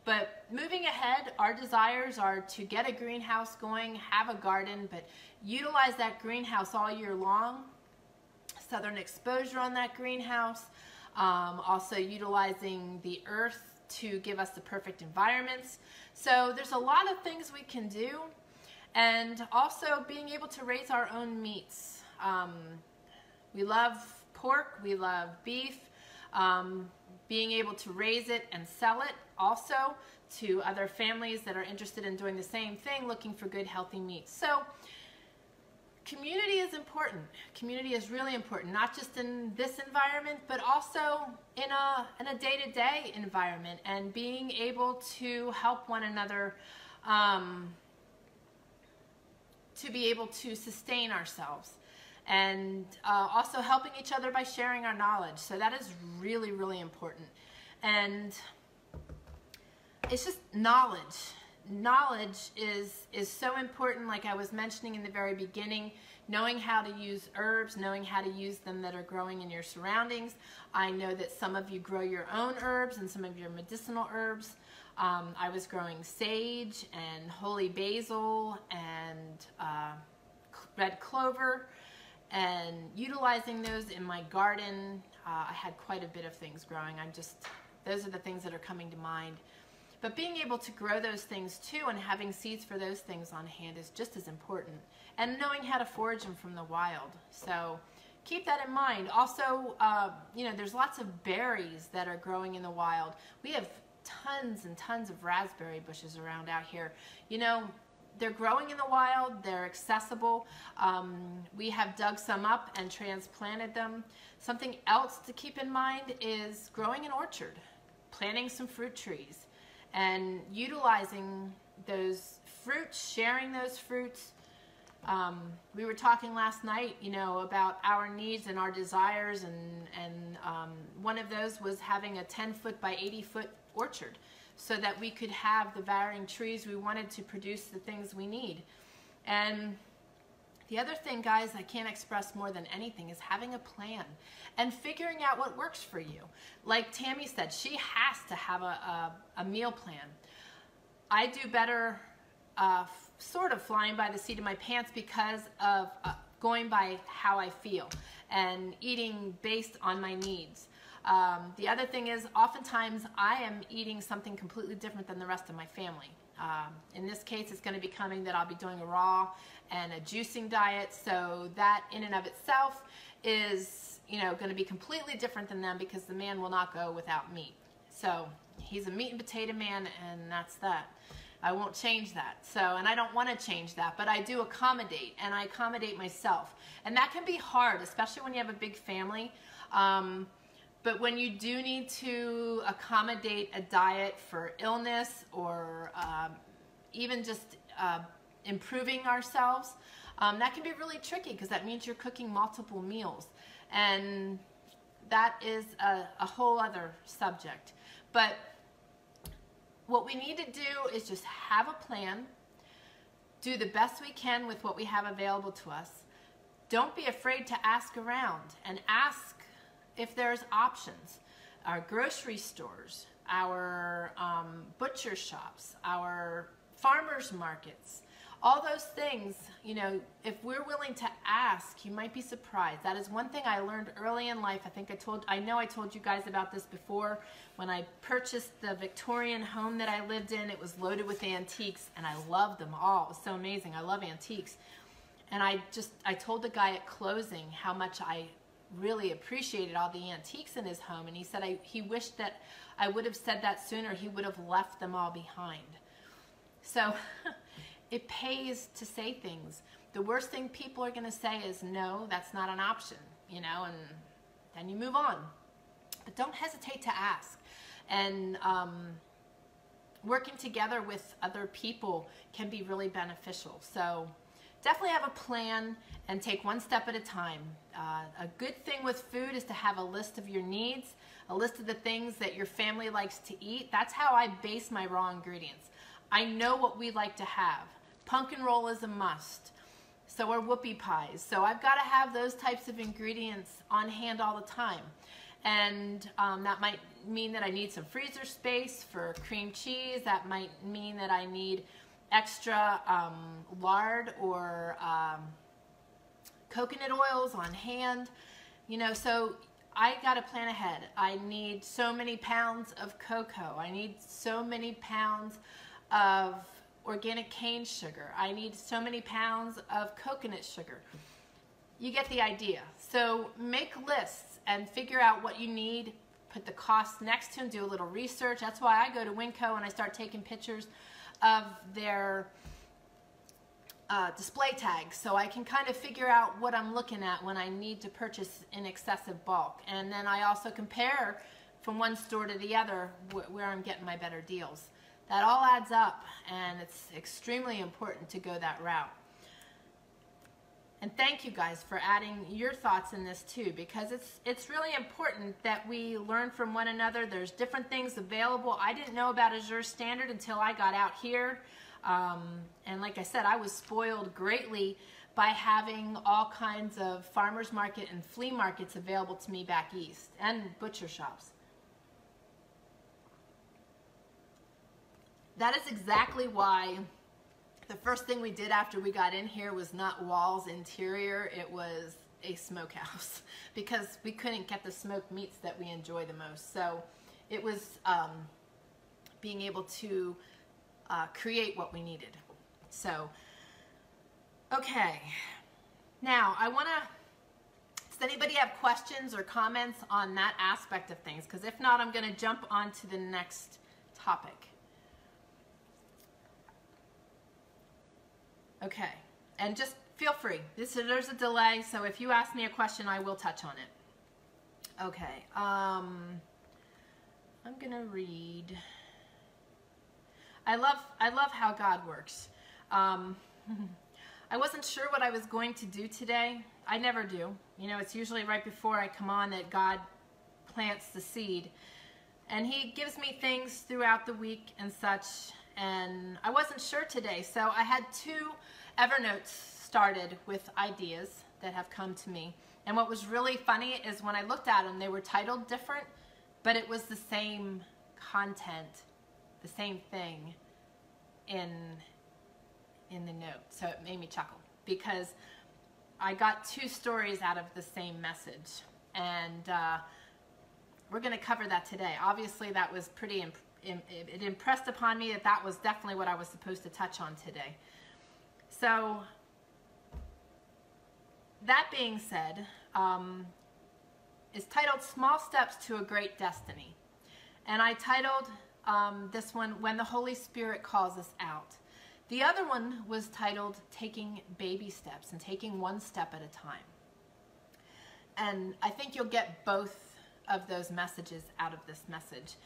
But moving ahead, our desires are to get a greenhouse going, have a garden, but utilize that greenhouse all year long. Southern exposure on that greenhouse. Also utilizing the earth to give us the perfect environments. So there's a lot of things we can do. And also being able to raise our own meats. We love pork, we love beef. Being able to raise it and sell it also to other families that are interested in doing the same thing, looking for good healthy meat. So community is important. Community is really important, not just in this environment, but also in a day-to-day environment, and being able to help one another to be able to sustain ourselves. And also helping each other by sharing our knowledge. So that is really, really important. And it's just knowledge. Knowledge is so important, like I was mentioning in the very beginning, knowing how to use herbs, knowing how to use them that are growing in your surroundings. I know that some of you grow your own herbs and some of your medicinal herbs. I was growing sage and holy basil and red clover, and utilizing those in my garden. I had quite a bit of things growing. Those are the things that are coming to mind. But being able to grow those things too, and having seeds for those things on hand, is just as important. And knowing how to forage them from the wild. So keep that in mind. Also, you know, there's lots of berries that are growing in the wild. We have tons and tons of raspberry bushes around out here. You know, they're growing in the wild, they're accessible. We have dug some up and transplanted them. Something else to keep in mind is growing an orchard, planting some fruit trees, and utilizing those fruits, sharing those fruits. We were talking last night, you know, about our needs and our desires, and one of those was having a 10-foot by 80-foot orchard, so that we could have the varying trees we wanted to produce the things we need. And the other thing, guys, I can't express more than anything, is having a plan and figuring out what works for you. Like Tammy said, she has to have a meal plan. I do better sort of flying by the seat of my pants because of going by how I feel and eating based on my needs. The other thing is, oftentimes I am eating something completely different than the rest of my family. In this case, it's going to be coming that I'll be doing a raw and a juicing diet, so that in and of itself is, you know, going to be completely different than them, because the man will not go without meat. So he's a meat and potato man, and that's that. I won't change that. So, and I don't want to change that, but I do accommodate, and I accommodate myself, and that can be hard, especially when you have a big family. But when you do need to accommodate a diet for illness, or even just improving ourselves, that can be really tricky, because that means you're cooking multiple meals. And that is a whole other subject. But what we need to do is just have a plan, do the best we can with what we have available to us, Don't be afraid to ask around and ask if there's options. Our grocery stores, our butcher shops, our farmers markets, all those things, you know, if we're willing to ask, you might be surprised. That is one thing I learned early in life. I think I told you guys about this before. When I purchased the Victorian home that I lived in, it was loaded with antiques, and I loved them all. It was so amazing. I love antiques. And I told the guy at closing how much I really appreciated all the antiques in his home, and he said he wished that I would have said that sooner. He would have left them all behind. So it pays to say things. The worst thing people are going to say is, no, that's not an option, you know, and then you move on. But don't hesitate to ask. And working together with other people can be really beneficial. So definitely have a plan and take one step at a time. A good thing with food is to have a list of your needs, a list of the things that your family likes to eat. That's how I base my raw ingredients. I know what we like to have. Pumpkin roll is a must. So are whoopie pies. So I've got to have those types of ingredients on hand all the time. And that might mean that I need some freezer space for cream cheese. That might mean that I need extra lard or coconut oils on hand. You know, so I got to plan ahead. I need so many pounds of cocoa. I need so many pounds of organic cane sugar. I need so many pounds of coconut sugar. You get the idea. So make lists and figure out what you need, put the costs next to them, do a little research. That's why I go to WinCo and I start taking pictures of their display tags, so I can kind of figure out what I'm looking at when I need to purchase in excessive bulk. And then I also compare from one store to the other where I'm getting my better deals. That all adds up, and it's extremely important to go that route. And thank you guys for adding your thoughts in this too, because it's really important that we learn from one another. There's different things available. I didn't know about Azure Standard until I got out here. And like I said, I was spoiled greatly by having all kinds of farmers market and flea markets available to me back east, and butcher shops. That is exactly why the first thing we did after we got in here was not walls interior, it was a smokehouse, because we couldn't get the smoked meats that we enjoy the most. So it was being able to create what we needed. So, okay, now I want to, does anybody have questions or comments on that aspect of things? Because if not, I'm going to jump on to the next topic. Okay, and just feel free. There's a delay, so if you ask me a question, I will touch on it. Okay, I'm gonna read. I love how God works. I wasn't sure what I was going to do today. I never do. You know, it's usually right before I come on that God plants the seed, and He gives me things throughout the week and such. And I wasn't sure today, so I had two Evernotes started with ideas that have come to me. And what was really funny is when I looked at them, they were titled different, but it was the same content, the same thing in the note. So it made me chuckle because I got two stories out of the same message. And we're going to cover that today. Obviously, that was pretty impressive. It impressed upon me that that was definitely what I was supposed to touch on today. So that being said, it's titled Small Steps to a Great Destiny. And I titled this one, When the Holy Spirit Calls Us Out. The other one was titled Taking Baby Steps and Taking One Step at a Time. And I think you'll get both of those messages out of this message.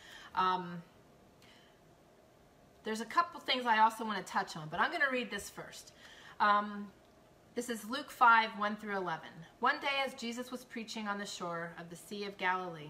There's a couple things I also want to touch on, but I'm going to read this first. This is Luke 5, 1 through 11. One day as Jesus was preaching on the shore of the Sea of Galilee,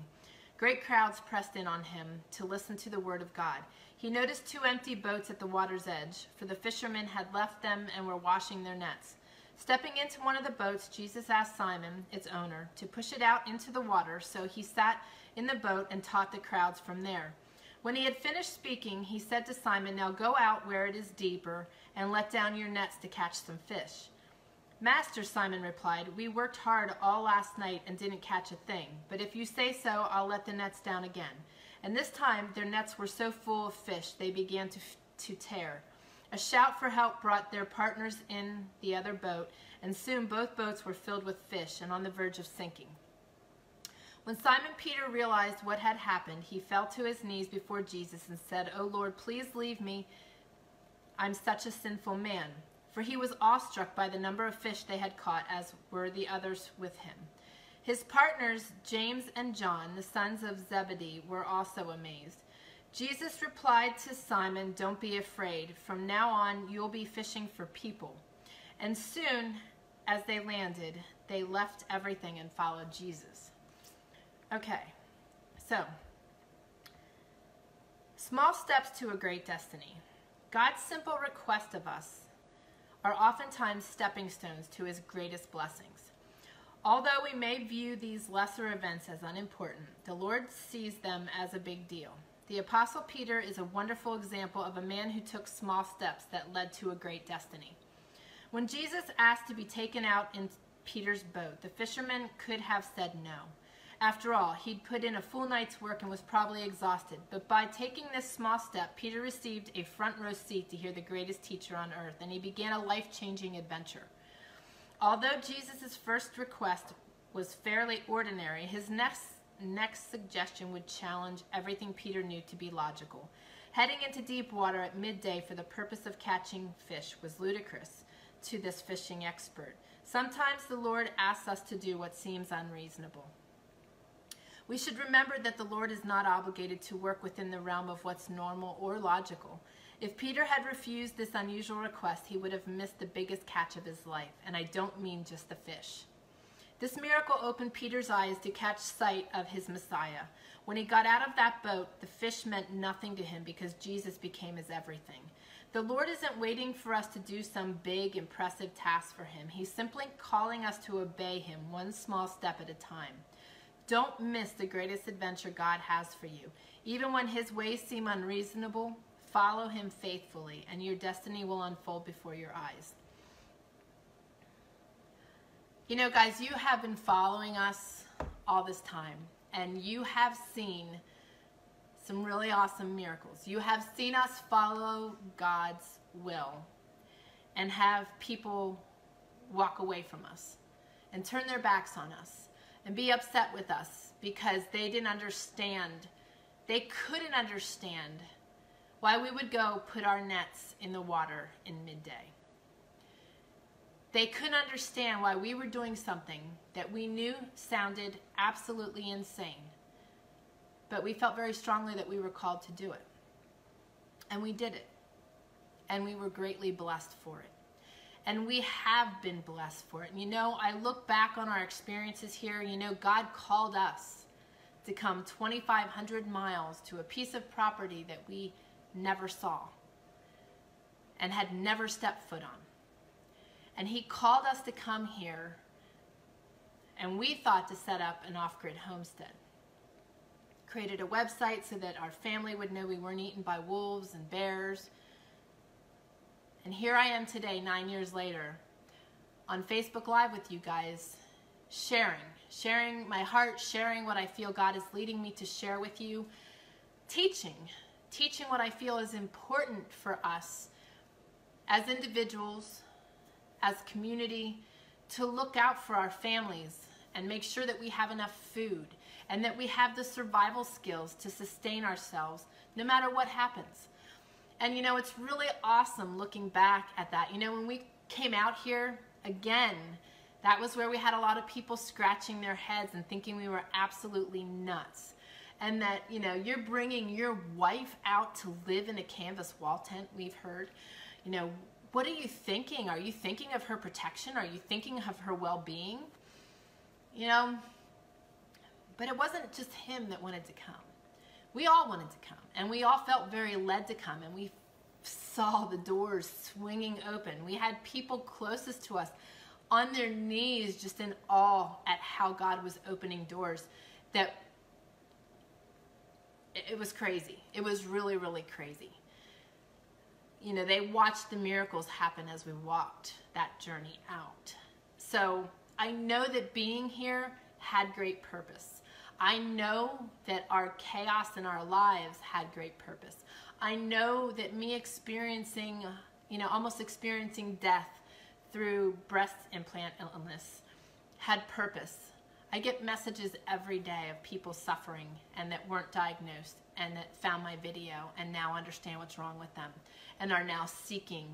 great crowds pressed in on Him to listen to the word of God. He noticed two empty boats at the water's edge, for the fishermen had left them and were washing their nets. Stepping into one of the boats, Jesus asked Simon, its owner, to push it out into the water, so he sat in the boat and taught the crowds from there. When he had finished speaking, he said to Simon, "Now go out where it is deeper and let down your nets to catch some fish." "Master," Simon replied, "we worked hard all last night and didn't catch a thing, but if you say so, I'll let the nets down again." And this time their nets were so full of fish they began to tear. A shout for help brought their partners in the other boat, and soon both boats were filled with fish and on the verge of sinking. When Simon Peter realized what had happened, he fell to his knees before Jesus and said, "O Lord, please leave me. I'm such a sinful man." For he was awestruck by the number of fish they had caught, as were the others with him. His partners, James and John, the sons of Zebedee, were also amazed. Jesus replied to Simon, "Don't be afraid. From now on, you'll be fishing for people." And soon, as they landed, they left everything and followed Jesus. Okay, so small steps to a great destiny. God's simple request of us are oftentimes stepping stones to his greatest blessings. Although we may view these lesser events as unimportant, the Lord sees them as a big deal. The Apostle Peter is a wonderful example of a man who took small steps that led to a great destiny. When Jesus asked to be taken out in Peter's boat, the fisherman could have said no. After all, he'd put in a full night's work and was probably exhausted, but by taking this small step, Peter received a front row seat to hear the greatest teacher on earth, and he began a life-changing adventure. Although Jesus' first request was fairly ordinary, his next suggestion would challenge everything Peter knew to be logical. Heading into deep water at midday for the purpose of catching fish was ludicrous to this fishing expert. Sometimes the Lord asks us to do what seems unreasonable. We should remember that the Lord is not obligated to work within the realm of what's normal or logical. If Peter had refused this unusual request, he would have missed the biggest catch of his life, and I don't mean just the fish. This miracle opened Peter's eyes to catch sight of his Messiah. When he got out of that boat, the fish meant nothing to him because Jesus became his everything. The Lord isn't waiting for us to do some big, impressive task for him. He's simply calling us to obey him one small step at a time. Don't miss the greatest adventure God has for you. Even when his ways seem unreasonable, follow him faithfully, and your destiny will unfold before your eyes. You know, guys, you have been following us all this time, and you have seen some really awesome miracles. You have seen us follow God's will and have people walk away from us and turn their backs on us and be upset with us because they didn't understand, they couldn't understand why we would go put our nets in the water in midday. They couldn't understand why we were doing something that we knew sounded absolutely insane, but we felt very strongly that we were called to do it. And we did it. And we were greatly blessed for it. And we have been blessed for it. And you know, I look back on our experiences here. You know, God called us to come 2,500 miles to a piece of property that we never saw and had never stepped foot on. And he called us to come here, and we thought to set up an off-grid homestead. Created a website so that our family would know we weren't eaten by wolves and bears. And here I am today, 9 years later, on Facebook Live with you guys, sharing my heart, sharing what I feel God is leading me to share with you, teaching what I feel is important for us as individuals, as community, to look out for our families and make sure that we have enough food and that we have the survival skills to sustain ourselves no matter what happens. And you know, it's really awesome looking back at that. You know, when we came out here again, that was where we had a lot of people scratching their heads and thinking we were absolutely nuts. And that, you know, you're bringing your wife out to live in a canvas wall tent, we've heard. You know, what are you thinking? Are you thinking of her protection? Are you thinking of her well-being? You know, but it wasn't just him that wanted to come. We all wanted to come, and we all felt very led to come, and we saw the doors swinging open. We had people closest to us on their knees, just in awe at how God was opening doors. That it was crazy. It was really, really crazy. You know, they watched the miracles happen as we walked that journey out. So I know that being here had great purpose. I know that our chaos in our lives had great purpose. I know that me experiencing, you know, almost experiencing death through breast implant illness had purpose. I get messages every day of people suffering and that weren't diagnosed and that found my video and now understand what's wrong with them and are now seeking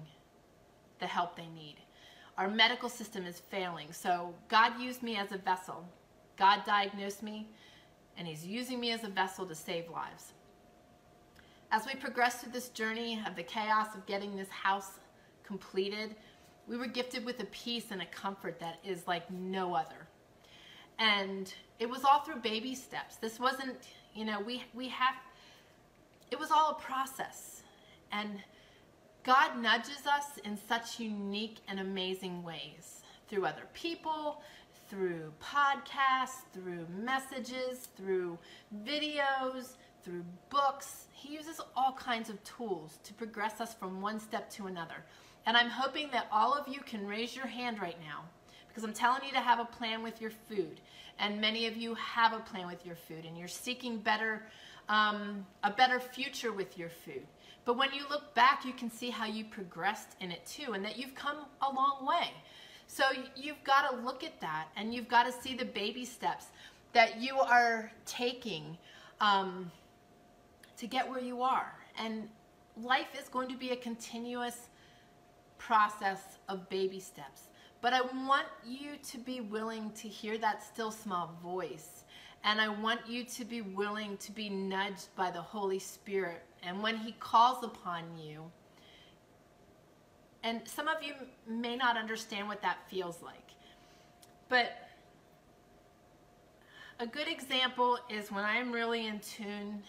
the help they need. Our medical system is failing, so God used me as a vessel. God diagnosed me, and He's using me as a vessel to save lives. As we progressed through this journey of the chaos of getting this house completed, we were gifted with a peace and a comfort that is like no other. And it was all through baby steps. This wasn't, you know, it was all a process. And God nudges us in such unique and amazing ways, through other people, through podcasts, through messages, through videos, through books. He uses all kinds of tools to progress us from one step to another. And I'm hoping that all of you can raise your hand right now, because I'm telling you to have a plan with your food. And many of you have a plan with your food, and you're seeking better, a better future with your food. But when you look back, you can see how you progressed in it too, and that you've come a long way. So you've got to look at that, and you've got to see the baby steps that you are taking to get where you are. And life is going to be a continuous process of baby steps. But I want you to be willing to hear that still small voice. And I want you to be willing to be nudged by the Holy Spirit. And when He calls upon you, and some of you may not understand what that feels like, but a good example is when I'm really in tune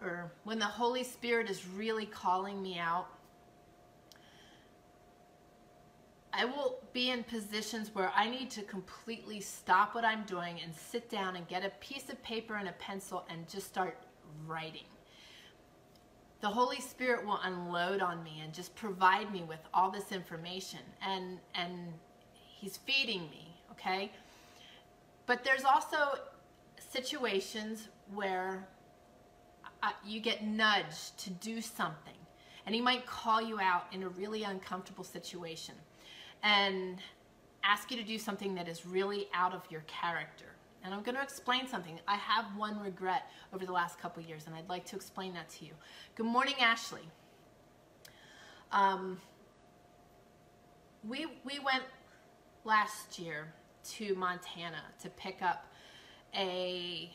or when the Holy Spirit is really calling me out, I will be in positions where I need to completely stop what I'm doing and sit down and get a piece of paper and a pencil and just start writing. The Holy Spirit will unload on me and just provide me with all this information, and He's feeding me, okay? But there's also situations where you get nudged to do something, and He might call you out in a really uncomfortable situation and ask you to do something that is really out of your character. And I'm going to explain something. I have one regret over the last couple years, and I'd like to explain that to you. Good morning, Ashley. We went last year to Montana to pick up a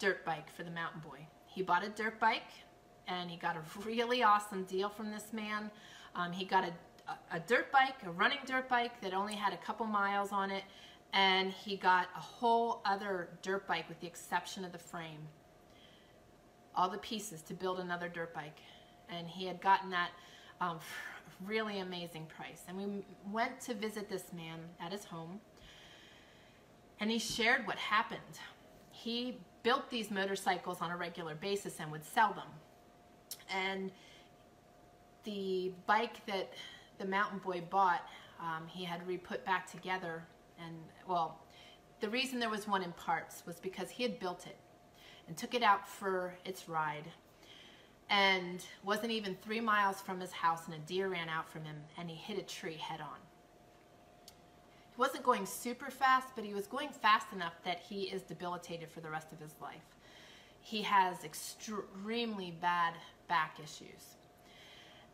dirt bike for the mountain boy. He bought a dirt bike, and he got a really awesome deal from this man. He got a dirt bike, a running dirt bike that only had a couple miles on it, and he got a whole other dirt bike with the exception of the frame, all the pieces to build another dirt bike, and he had gotten that really amazing price. And we went to visit this man at his home, and he shared what happened. He built these motorcycles on a regular basis and would sell them, and the bike that the mountain boy bought, he had re-put back together. And well, the reason there was one in parts was because he had built it and took it out for its ride, and wasn't even 3 miles from his house, and a deer ran out from him and he hit a tree head on. He wasn't going super fast, but he was going fast enough that he is debilitated for the rest of his life. He has extremely bad back issues.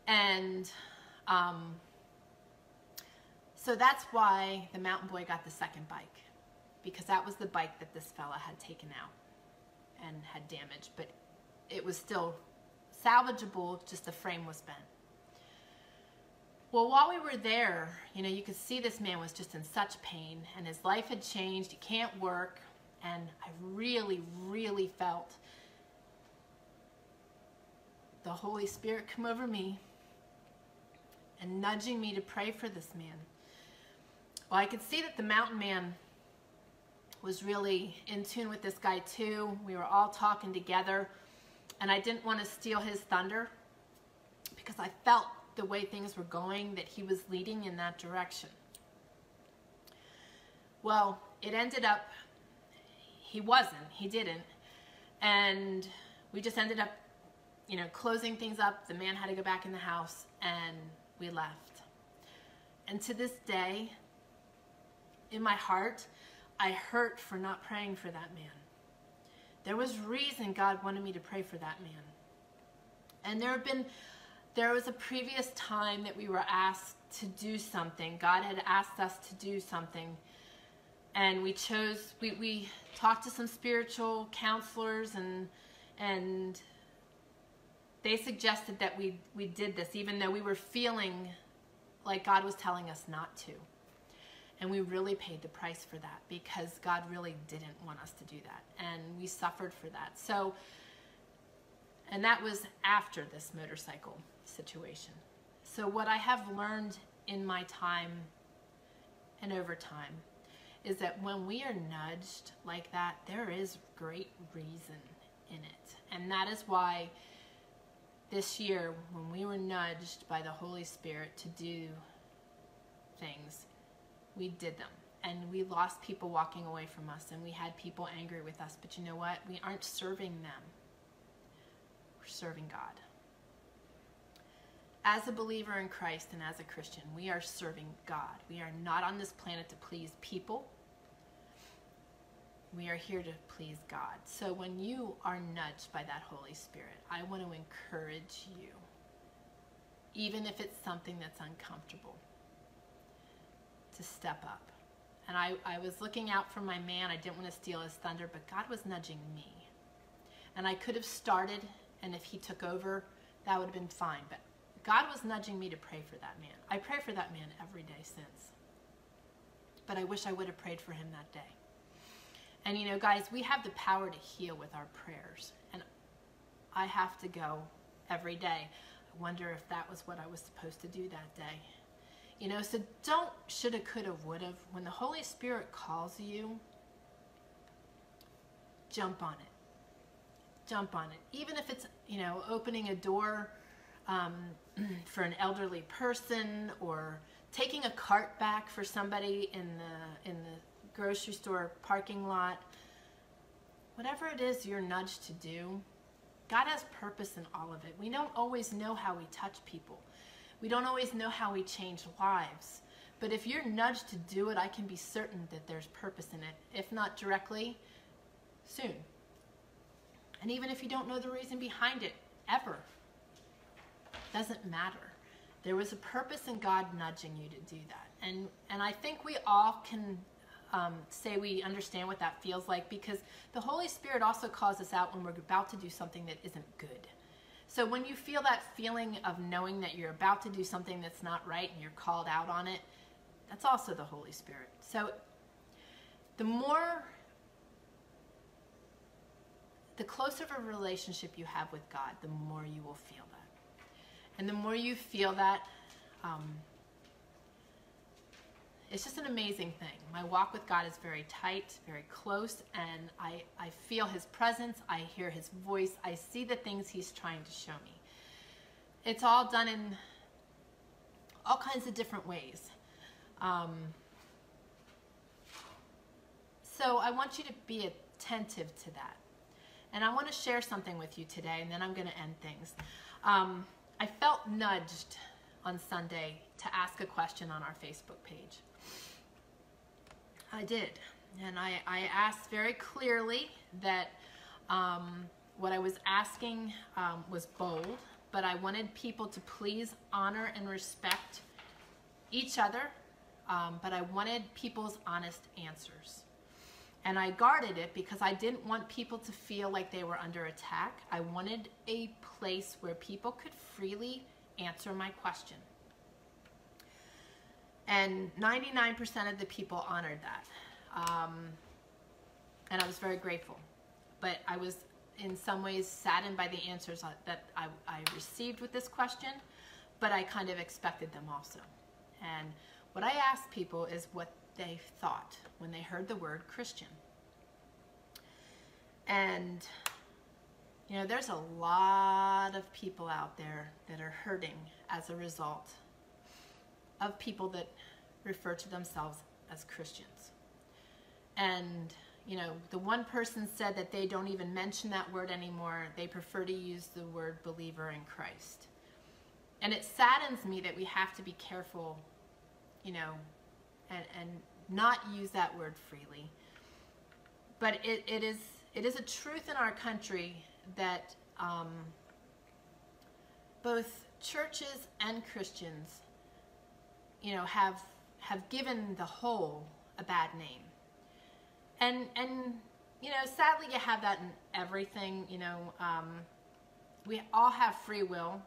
And so that's why the mountain boy got the second bike, because that was the bike that this fella had taken out and had damaged, but it was still salvageable, just the frame was bent. Well, while we were there, you know, you could see this man was just in such pain, and his life had changed, he can't work, and I really, really felt the Holy Spirit come over me and nudging me to pray for this man. Well, I could see that the mountain man was really in tune with this guy too. We were all talking together, and I didn't want to steal his thunder because I felt the way things were going that he was leading in that direction. Well, it ended up he didn't, and we just ended up, you know, closing things up. The man had to go back in the house, and we left. And to this day, in my heart, I hurt for not praying for that man. There was reason God wanted me to pray for that man. And there was a previous time that we were asked to do something. God had asked us to do something, and we chose. We talked to some spiritual counselors, and they suggested that we did this, even though we were feeling like God was telling us not to. And we really paid the price for that, because God really didn't want us to do that, and we suffered for that. So, and that was after this motorcycle situation. So what I have learned in my time and over time is that when we are nudged like that, there is great reason in it. And that is why this year, when we were nudged by the Holy Spirit to do things, we did them, and we lost people walking away from us, and we had people angry with us. But you know what? We aren't serving them. We're serving God. As a believer in Christ and as a Christian, we are serving God. We are not on this planet to please people. We are here to please God. So when you are nudged by that Holy Spirit, I want to encourage you, even if it's something that's uncomfortable, to step up. And I was looking out for my man. I didn't want to steal his thunder, but God was nudging me. And I could have started, and if he took over, that would have been fine. But God was nudging me to pray for that man. I pray for that man every day since. But I wish I would have prayed for him that day. And you know, guys, we have the power to heal with our prayers. And I have to go every day. I wonder if that was what I was supposed to do that day. You know, so don't shoulda, coulda, woulda. When the Holy Spirit calls you, jump on it. Jump on it. Even if it's, you know, opening a door for an elderly person, or taking a cart back for somebody in the grocery store parking lot. Whatever it is you're nudged to do, God has purpose in all of it. We don't always know how we touch people. We don't always know how we change lives. But if you're nudged to do it, I can be certain that there's purpose in it. If not directly, soon. And even if you don't know the reason behind it, ever, doesn't matter. There was a purpose in God nudging you to do that. And I think we all can say we understand what that feels like, because the Holy Spirit also calls us out when we're about to do something that isn't good. So when you feel that feeling of knowing that you're about to do something that's not right and you're called out on it, that's also the Holy Spirit. So the closer of a relationship you have with God, the more you will feel that. And the more you feel that, it's just an amazing thing. My walk with God is very tight, very close, and I feel his presence, I hear his voice, I see the things he's trying to show me. It's all done in all kinds of different ways. So I want you to be attentive to that. And I want to share something with you today, and then I'm going to end things. I felt nudged on Sunday to ask a question on our Facebook page. I did, and I asked very clearly that what I was asking was bold, but I wanted people to please honor and respect each other, but I wanted people's honest answers. And I guarded it because I didn't want people to feel like they were under attack. I wanted a place where people could freely answer my question. And 99% of the people honored that. And I was very grateful. But I was in some ways saddened by the answers that I received with this question, but I kind of expected them also. And What I asked people is what they thought when they heard the word Christian. And you know, there's a lot of people out there that are hurting as a result of people that refer to themselves as Christians. And you know, the one person said that they don't even mention that word anymore. They prefer to use the word believer in Christ. And it saddens me that we have to be careful, you know, and not use that word freely. But it is a truth in our country that both churches and Christians, you know, have given the whole a bad name. And you know, sadly, you have that in everything. You know, we all have free will.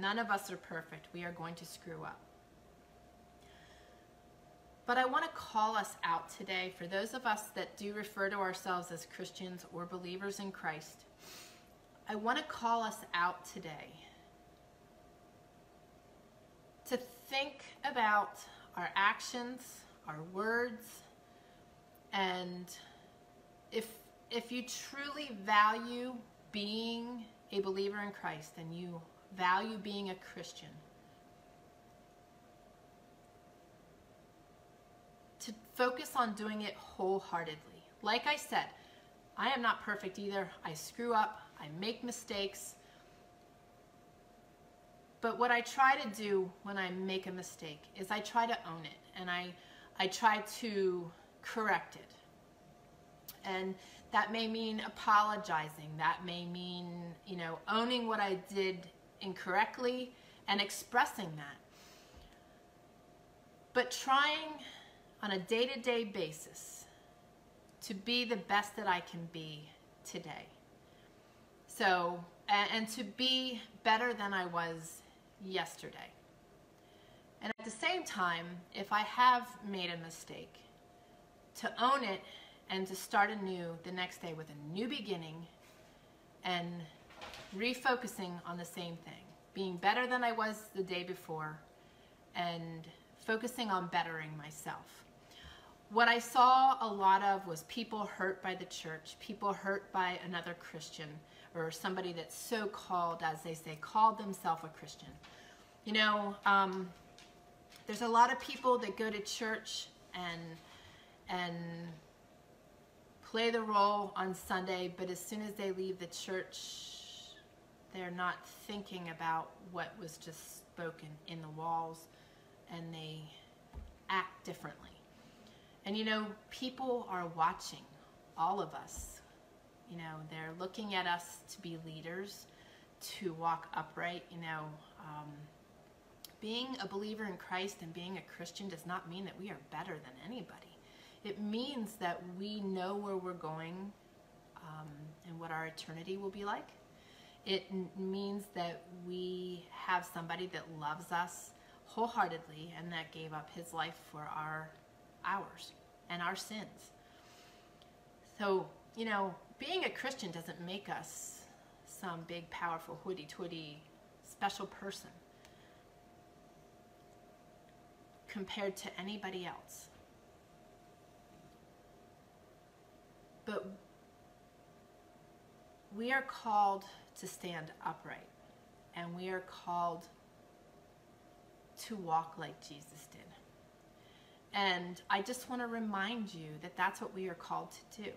None of us are perfect. We are going to screw up. But I want to call us out today for those of us that do refer to ourselves as Christians or believers in Christ. I want to call us out today to think about our actions, our words. And if you truly value being a believer in Christ and you value being a Christian, to focus on doing it wholeheartedly. Like I said, I am not perfect either. I screw up. I make mistakes. But what I try to do when I make a mistake is I try to own it, and I try to corrected. And that may mean apologizing. That may mean, you know, owning what I did incorrectly and expressing that. But trying on a day-to-day basis to be the best that I can be today. So, and to be better than I was yesterday. And at the same time, if I have made a mistake, to own it and to start anew the next day with a new beginning and refocusing on the same thing. Being better than I was the day before and focusing on bettering myself. What I saw a lot of was people hurt by the church, people hurt by another Christian or somebody that's so-called, as they say, called themselves a Christian. You know, there's a lot of people that go to church and play the role on Sunday, but as soon as they leave the church, they're not thinking about what was just spoken in the walls, and they act differently. And you know, people are watching all of us. You know, they're looking at us to be leaders, to walk upright. You know, being a believer in Christ and being a Christian does not mean that we are better than anybody. It means that we know where we're going and what our eternity will be like. It means that we have somebody that loves us wholeheartedly and that gave up his life for ours and our sins. So, you know, being a Christian doesn't make us some big, powerful, hoity-toity, special person compared to anybody else. But we are called to stand upright, and we are called to walk like Jesus did. And I just want to remind you that that's what we are called to do.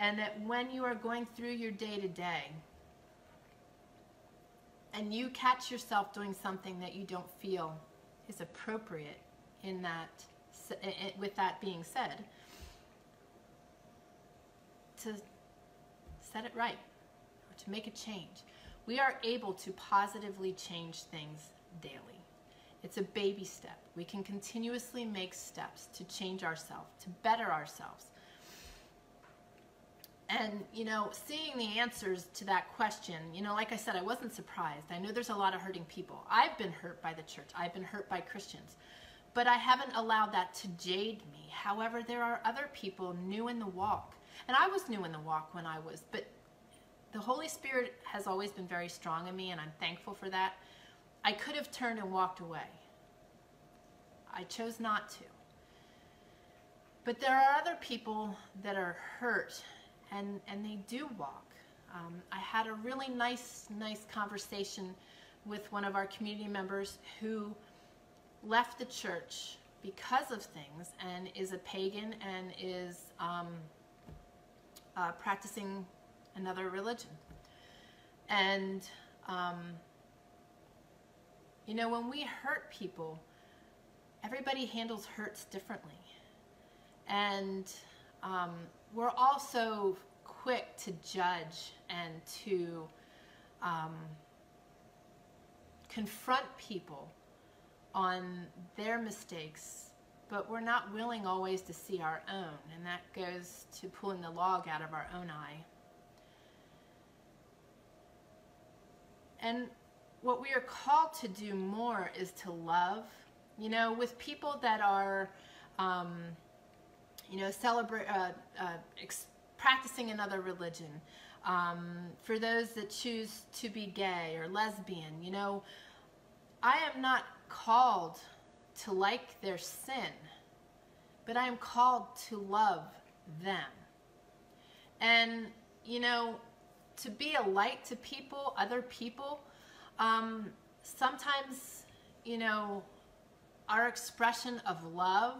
And that when you are going through your day-to-day and you catch yourself doing something that you don't feel is appropriate in that, with that being said, to set it right, or to make a change. We are able to positively change things daily. It's a baby step. We can continuously make steps to change ourselves, to better ourselves. And, you know, seeing the answers to that question, you know, like I said, I wasn't surprised. I know there's a lot of hurting people. I've been hurt by the church. I've been hurt by Christians. But I haven't allowed that to jade me. However, there are other people new in the walk. And I was new in the walk when I was, but the Holy Spirit has always been very strong in me, and I'm thankful for that. I could have turned and walked away. I chose not to. But there are other people that are hurt, and they do walk. I had a really nice conversation with one of our community members who left the church because of things and is a pagan and is practicing another religion. And you know, when we hurt people, everybody handles hurts differently. And we're all so quick to judge and to confront people on their mistakes, but we're not willing always to see our own, and that goes to pulling the log out of our own eye. And what we are called to do more is to love. You know, with people that are, you know, practicing another religion, for those that choose to be gay or lesbian, you know, I am not called to like their sin, but I am called to love them. And, you know, to be a light to people, other people, sometimes, you know, our expression of love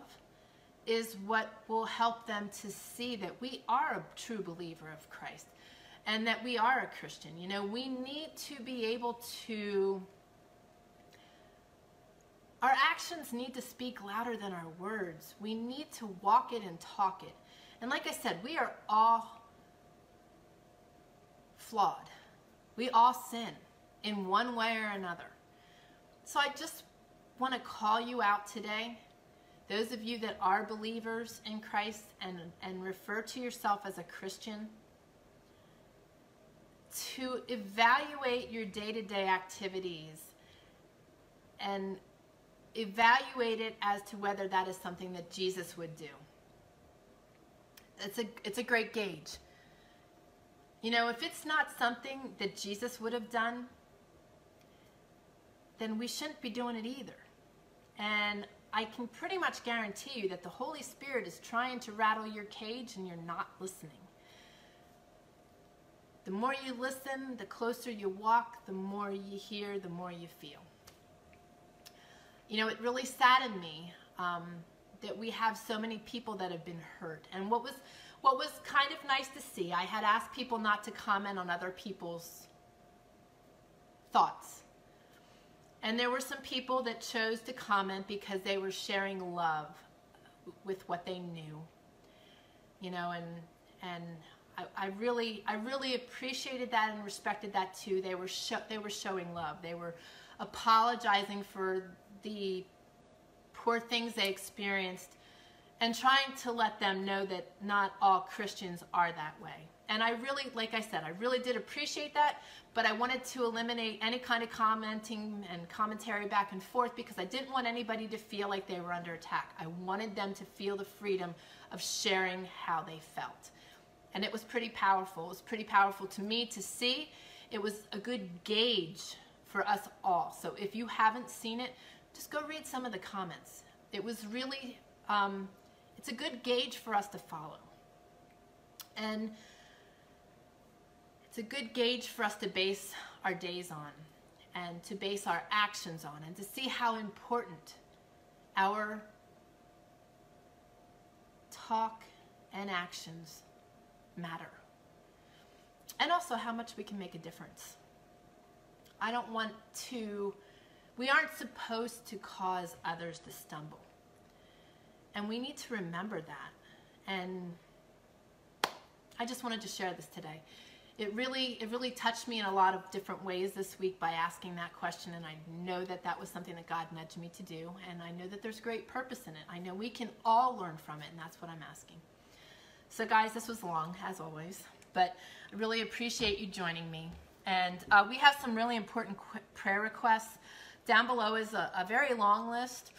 is what will help them to see that we are a true believer of Christ and that we are a Christian. You know, we need to be able to, our actions need to speak louder than our words. We need to walk it and talk it. And like I said, we are all flawed. We all sin in one way or another. So I just want to call you out today, those of you that are believers in Christ and refer to yourself as a Christian, to evaluate your day-to-day activities and evaluate it as to whether that is something that Jesus would do. It's a great gauge. You know, if it's not something that Jesus would have done, then we shouldn't be doing it either. And I can pretty much guarantee you that the Holy Spirit is trying to rattle your cage and you're not listening. The more you listen, the closer you walk, the more you hear, the more you feel. You know, it really saddened me that we have so many people that have been hurt. And what was kind of nice to see, I had asked people not to comment on other people's thoughts. And there were some people that chose to comment because they were sharing love with what they knew, you know, and I really appreciated that and respected that too. They were showing love. They were apologizing for the poor things they experienced and trying to let them know that not all Christians are that way. And I really, like I said, I really did appreciate that, but I wanted to eliminate any kind of commenting and commentary back and forth because I didn't want anybody to feel like they were under attack. I wanted them to feel the freedom of sharing how they felt. And it was pretty powerful. It was pretty powerful to me to see. It was a good gauge for us all. So if you haven't seen it, just go read some of the comments. It was really, it's a good gauge for us to follow. And it's a good gauge for us to base our days on and to base our actions on and to see how important our talk and actions matter, and also how much we can make a difference. I don't want to, we aren't supposed to cause others to stumble, and we need to remember that. And I just wanted to share this today. It really touched me in a lot of different ways this week by asking that question, and I know that that was something that God nudged me to do, and I know that there's great purpose in it. I know we can all learn from it, and that's what I'm asking. So guys, this was long, as always, but I really appreciate you joining me. And we have some really important prayer requests. Down below is a very long list,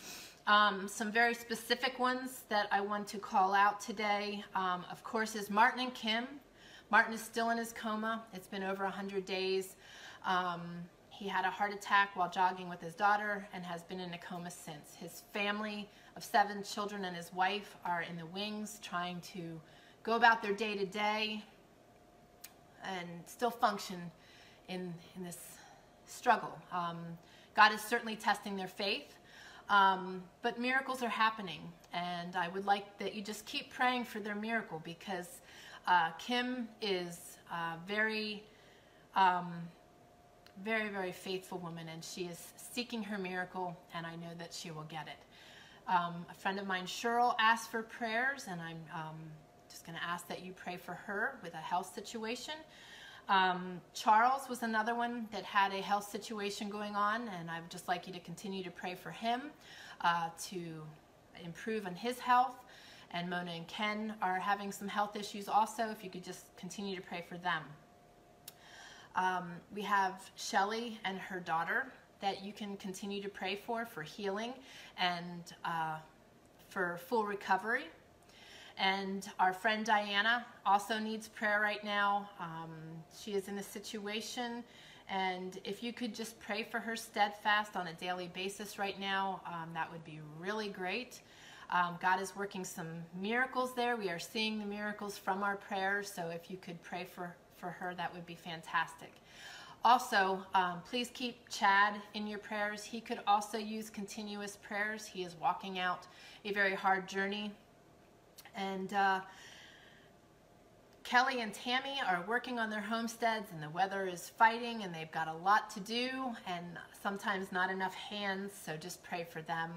some very specific ones that I want to call out today. Of course, is Martin and Kim. Martin is still in his coma. It's been over 100 days. He had a heart attack while jogging with his daughter and has been in a coma since. His family of 7 children and his wife are in the wings trying to go about their day-to-day and still function in this struggle. God is certainly testing their faith, but miracles are happening, and I would like that you just keep praying for their miracle, because Kim is very, very faithful woman, and she is seeking her miracle, and I know that she will get it. A friend of mine, Cheryl, asked for prayers, and I'm just going to ask that you pray for her with a health situation. Charles was another one that had a health situation going on, and I would just like you to continue to pray for him to improve on his health. And Mona and Ken are having some health issues also, if you could just continue to pray for them. We have Shelley and her daughter that you can continue to pray for healing and for full recovery. And our friend Diana also needs prayer right now. She is in a situation, and if you could just pray for her steadfast on a daily basis right now, that would be really great. God is working some miracles there. We are seeing the miracles from our prayers, so if you could pray for her, that would be fantastic. Also, please keep Chad in your prayers. He could also use continuous prayers. He is walking out a very hard journey. And Kelly and Tammy are working on their homesteads, and the weather is fighting, and they've got a lot to do and sometimes not enough hands, so just pray for them.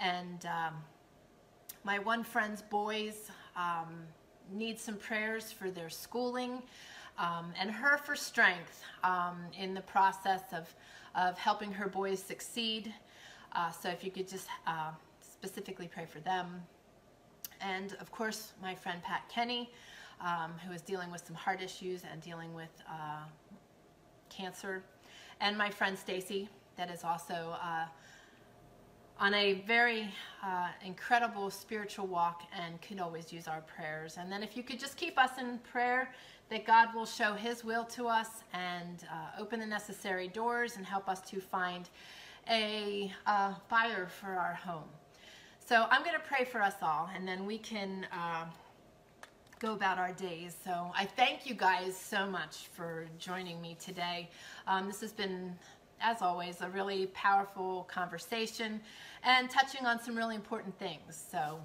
And my one friend's boys need some prayers for their schooling, and her for strength in the process of helping her boys succeed. So if you could just specifically pray for them. And of course, my friend Pat Kenny, who is dealing with some heart issues and dealing with cancer. And my friend Stacy, that is also on a very incredible spiritual walk and could always use our prayers. And then if you could just keep us in prayer, that God will show his will to us and open the necessary doors and help us to find a buyer for our home. So I'm going to pray for us all, and then we can go about our days. So I thank you guys so much for joining me today. This has been, as always, a really powerful conversation and touching on some really important things. So,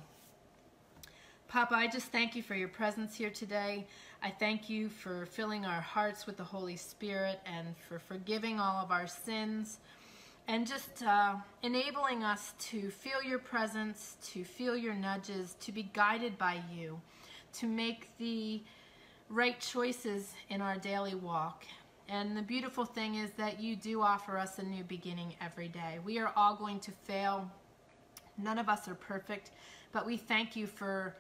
Papa, I just thank you for your presence here today. I thank you for filling our hearts with the Holy Spirit and for forgiving all of our sins. And just enabling us to feel your presence, to feel your nudges, to be guided by you, to make the right choices in our daily walk. And the beautiful thing is that you do offer us a new beginning every day. We are all going to fail. None of us are perfect, but we thank you for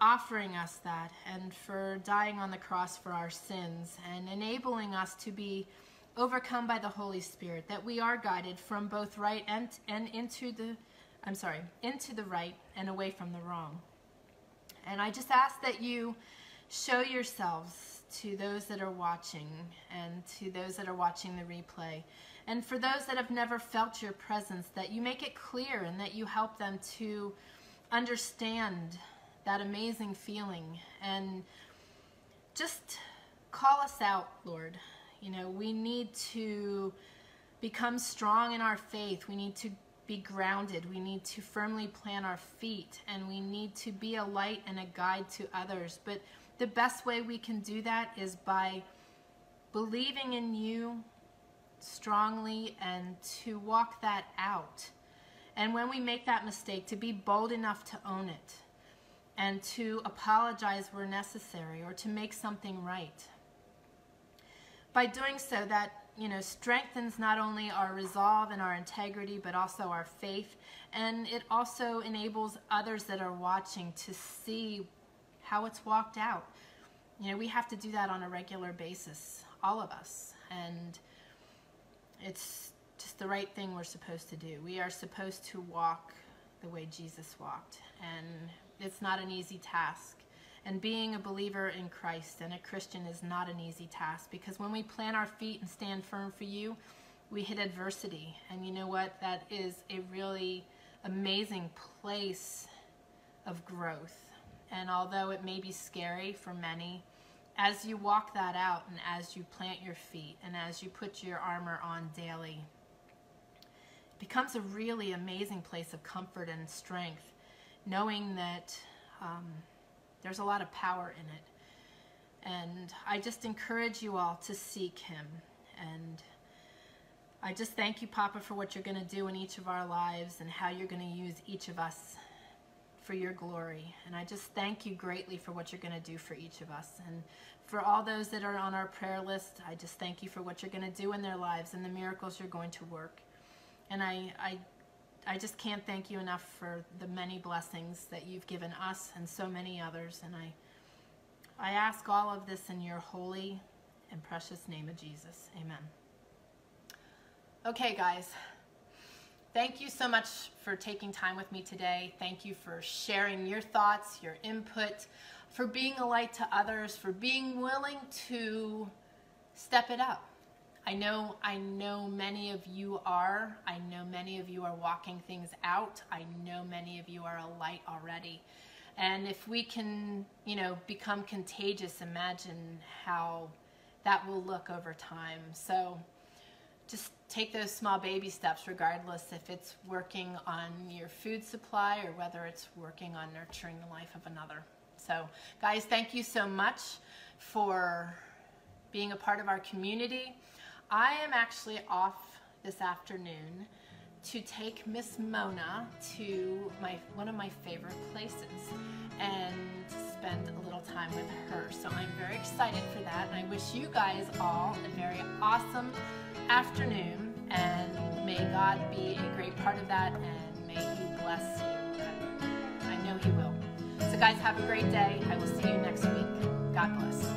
offering us that and for dying on the cross for our sins and enabling us to be overcome by the Holy Spirit, that we are guided from both right and into the right and away from the wrong. And I just ask that you show yourselves to those that are watching and to those that are watching the replay. And for those that have never felt your presence, that you make it clear and that you help them to understand that amazing feeling. And just call us out, Lord. You know, we need to become strong in our faith. We need to be grounded. We need to firmly plant our feet, and we need to be a light and a guide to others. But the best way we can do that is by believing in you strongly and to walk that out. And when we make that mistake, to be bold enough to own it and to apologize where necessary or to make something right. By doing so, that, you know, strengthens not only our resolve and our integrity, but also our faith, and it also enables others that are watching to see how it's walked out. You know, we have to do that on a regular basis, all of us, and it's just the right thing we're supposed to do. We are supposed to walk the way Jesus walked, and it's not an easy task. And being a believer in Christ and a Christian is not an easy task, because when we plant our feet and stand firm for you, we hit adversity. And you know what? That is a really amazing place of growth. And although it may be scary for many, as you walk that out and as you plant your feet and as you put your armor on daily, it becomes a really amazing place of comfort and strength, knowing that there's a lot of power in it. And I just encourage you all to seek him. And I just thank you, Papa, for what you're going to do in each of our lives and how you're going to use each of us for your glory. And I just thank you greatly for what you're going to do for each of us. And for all those that are on our prayer list, I just thank you for what you're going to do in their lives and the miracles you're going to work. And I just can't thank you enough for the many blessings that you've given us and so many others. And I ask all of this in your holy and precious name of Jesus. Amen. Okay, guys. Thank you so much for taking time with me today. Thank you for sharing your thoughts, your input, for being a light to others, for being willing to step it up. I know many of you are. I know many of you are walking things out. I know many of you are a light already. And if we can, you know, become contagious, imagine how that will look over time. So just take those small baby steps, regardless if it's working on your food supply or whether it's working on nurturing the life of another. So guys, thank you so much for being a part of our community. I am actually off this afternoon to take Miss Mona to one of my favorite places and spend a little time with her. So I'm very excited for that, and I wish you guys all a very awesome afternoon, and may God be a great part of that, and may he bless you. I know he will. So guys, have a great day. I will see you next week. God bless.